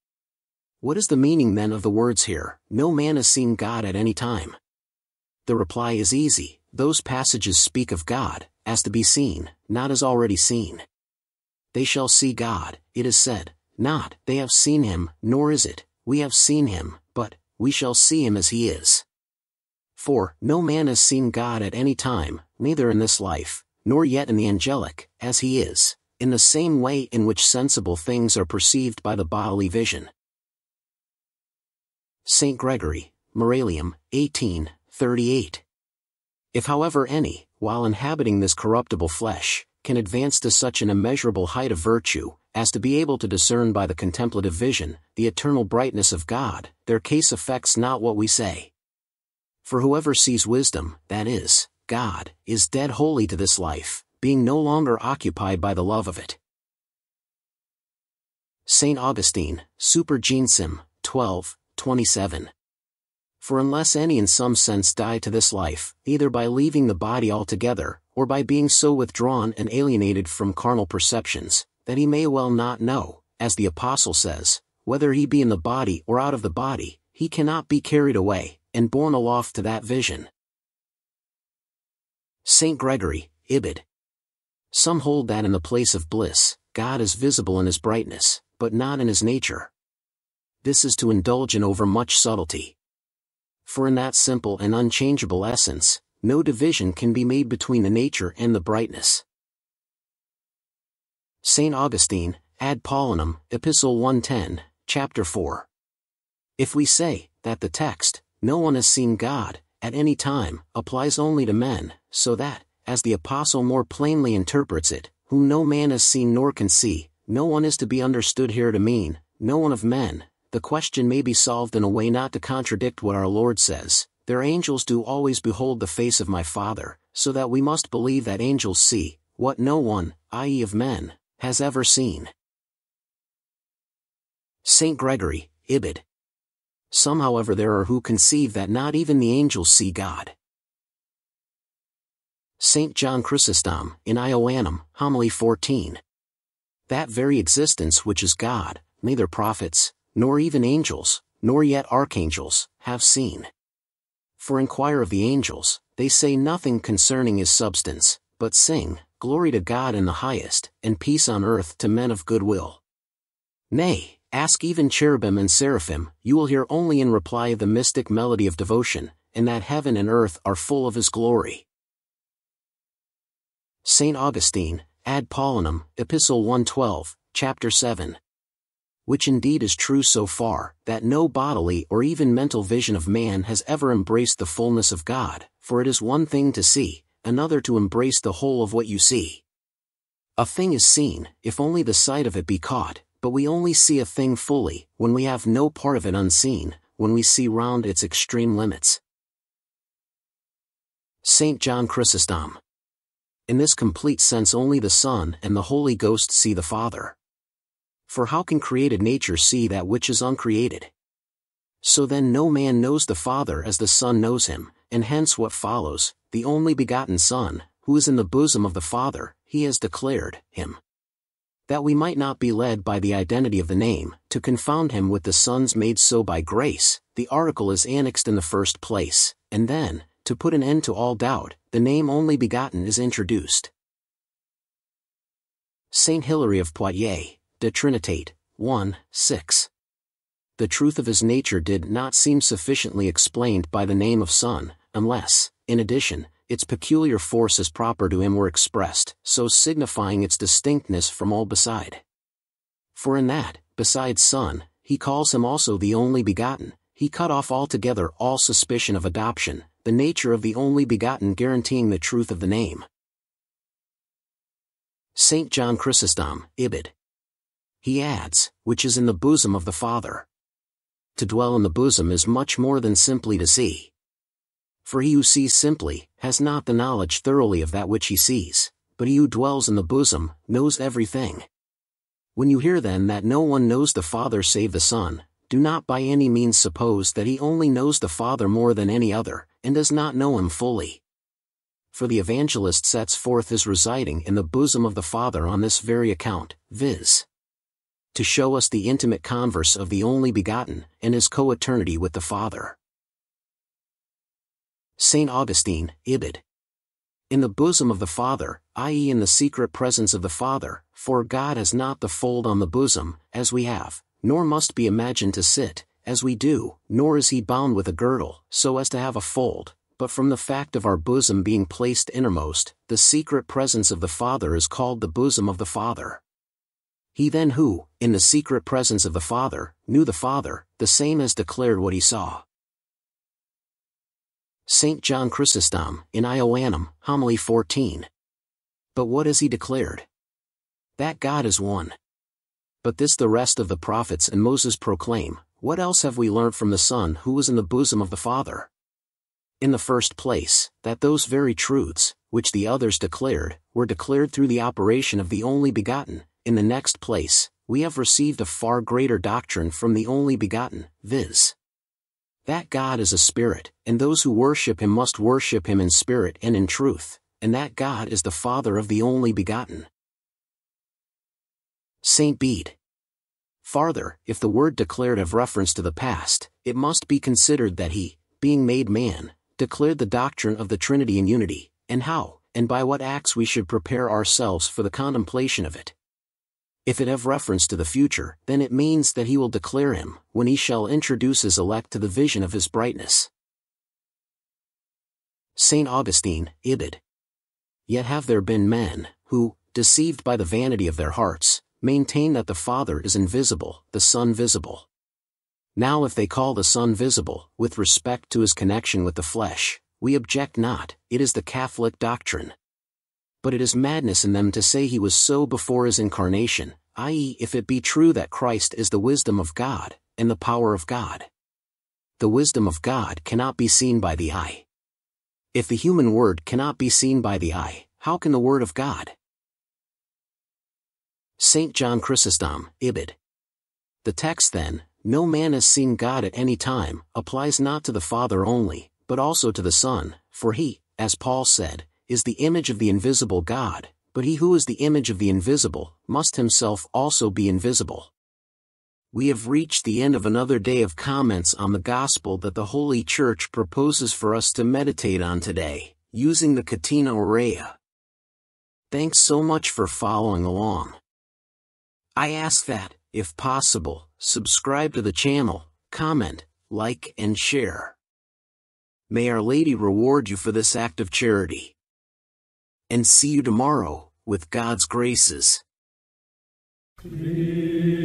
What is the meaning then of the words here, no man has seen God at any time? The reply is easy, those passages speak of God, as to be seen, not as already seen. They shall see God, it is said, not, they have seen him, nor is it, we have seen him, but, we shall see him as he is. For, no man has seen God at any time, neither in this life, nor yet in the angelic, as he is, in the same way in which sensible things are perceived by the bodily vision. Saint Gregory, Miralium, 1838. If however any, while inhabiting this corruptible flesh, can advance to such an immeasurable height of virtue, as to be able to discern by the contemplative vision, the eternal brightness of God, their case affects not what we say. For whoever sees wisdom, that is, God, is dead wholly to this life, being no longer occupied by the love of it. Saint Augustine, Super Gensim, 12:27. For unless any in some sense die to this life, either by leaving the body altogether, or by being so withdrawn and alienated from carnal perceptions, that he may well not know, as the Apostle says, whether he be in the body or out of the body, he cannot be carried away, and borne aloft to that vision. Saint Gregory, Ibid. Some hold that in the place of bliss, God is visible in his brightness, but not in his nature. This is to indulge in overmuch subtlety. For in that simple and unchangeable essence, no division can be made between the nature and the brightness. Saint Augustine, Ad Paulinum, Epistle 110, Chapter 4. If we say, that the text, no one has seen God, at any time, applies only to men, so that, as the Apostle more plainly interprets it, whom no man has seen nor can see, no one is to be understood here to mean, no one of men, the question may be solved in a way not to contradict what our Lord says, their angels do always behold the face of my Father, so that we must believe that angels see, what no one, i.e. of men, has ever seen. Saint Gregory, Ibid. Some however there are who conceive that not even the angels see God. Saint John Chrysostom, in Ioannum, Homily 14. That very existence which is God, neither prophets, nor even angels, nor yet archangels, have seen. For inquire of the angels, they say nothing concerning his substance, but sing, Glory to God in the highest, and peace on earth to men of good will. Nay, ask even cherubim and seraphim, you will hear only in reply of the mystic melody of devotion, and that heaven and earth are full of his glory. Saint Augustine, Ad Paulinum, Epistle 112, Chapter 7. Which indeed is true so far, that no bodily or even mental vision of man has ever embraced the fullness of God, for it is one thing to see, another to embrace the whole of what you see. A thing is seen, if only the sight of it be caught, but we only see a thing fully, when we have no part of it unseen, when we see round its extreme limits. Saint John Chrysostom. In this complete sense only the Son and the Holy Ghost see the Father. For how can created nature see that which is uncreated? So then no man knows the Father as the Son knows him, and hence what follows, the only begotten Son, who is in the bosom of the Father, he has declared, him. That we might not be led by the identity of the name, to confound him with the sons made so by grace, the article is annexed in the first place, and then, to put an end to all doubt, the name only begotten is introduced. Saint Hilary of Poitiers, De Trinitate, 1:6. The truth of his nature did not seem sufficiently explained by the name of Son, unless, in addition, its peculiar forces proper to him were expressed, so signifying its distinctness from all beside. For in that, besides Son, he calls him also the only begotten, he cut off altogether all suspicion of adoption, the nature of the only begotten guaranteeing the truth of the name. Saint John Chrysostom, Ibid. He adds, which is in the bosom of the Father. To dwell in the bosom is much more than simply to see. For he who sees simply, has not the knowledge thoroughly of that which he sees, but he who dwells in the bosom, knows everything. When you hear then that no one knows the Father save the Son, do not by any means suppose that he only knows the Father more than any other, and does not know him fully. For the evangelist sets forth his residing in the bosom of the Father on this very account, viz. to show us the intimate converse of the only begotten, and his co-eternity with the Father. Saint Augustine, Ibid. In the bosom of the Father, i.e. in the secret presence of the Father, for God has not the fold on the bosom, as we have, nor must be imagined to sit, as we do, nor is he bound with a girdle, so as to have a fold, but from the fact of our bosom being placed innermost, the secret presence of the Father is called the bosom of the Father. He then who, in the secret presence of the Father, knew the Father, the same as declared what he saw. St. John Chrysostom, in Ioannem, Homily 14. But what has he declared? That God is one. But this the rest of the prophets and Moses proclaim, what else have we learnt from the Son who was in the bosom of the Father? In the first place, that those very truths, which the others declared, were declared through the operation of the only begotten. In the next place, we have received a far greater doctrine from the only begotten, viz. that God is a spirit, and those who worship him must worship him in spirit and in truth, and that God is the Father of the only begotten. Saint Bede. Farther, if the word declared have reference to the past, it must be considered that he, being made man, declared the doctrine of the Trinity in unity, and how, and by what acts we should prepare ourselves for the contemplation of it. If it have reference to the future, then it means that he will declare him, when he shall introduce his elect to the vision of his brightness. Saint Augustine, Ibid. Yet have there been men, who, deceived by the vanity of their hearts, maintain that the Father is invisible, the Son visible. Now if they call the Son visible, with respect to his connection with the flesh, we object not, it is the Catholic doctrine. But it is madness in them to say he was so before his incarnation, i.e. if it be true that Christ is the wisdom of God, and the power of God. The wisdom of God cannot be seen by the eye. If the human word cannot be seen by the eye, how can the word of God? St. John Chrysostom, Ibid. The text then, no man has seen God at any time, applies not to the Father only, but also to the Son, for he, as Paul said, is the image of the invisible God, but he who is the image of the invisible, must himself also be invisible. We have reached the end of another day of comments on the Gospel that the Holy Church proposes for us to meditate on today, using the Catena Aurea. Thanks so much for following along. I ask that, if possible, subscribe to the channel, comment, like and share. May Our Lady reward you for this act of charity. And see you tomorrow, with God's graces. Amen.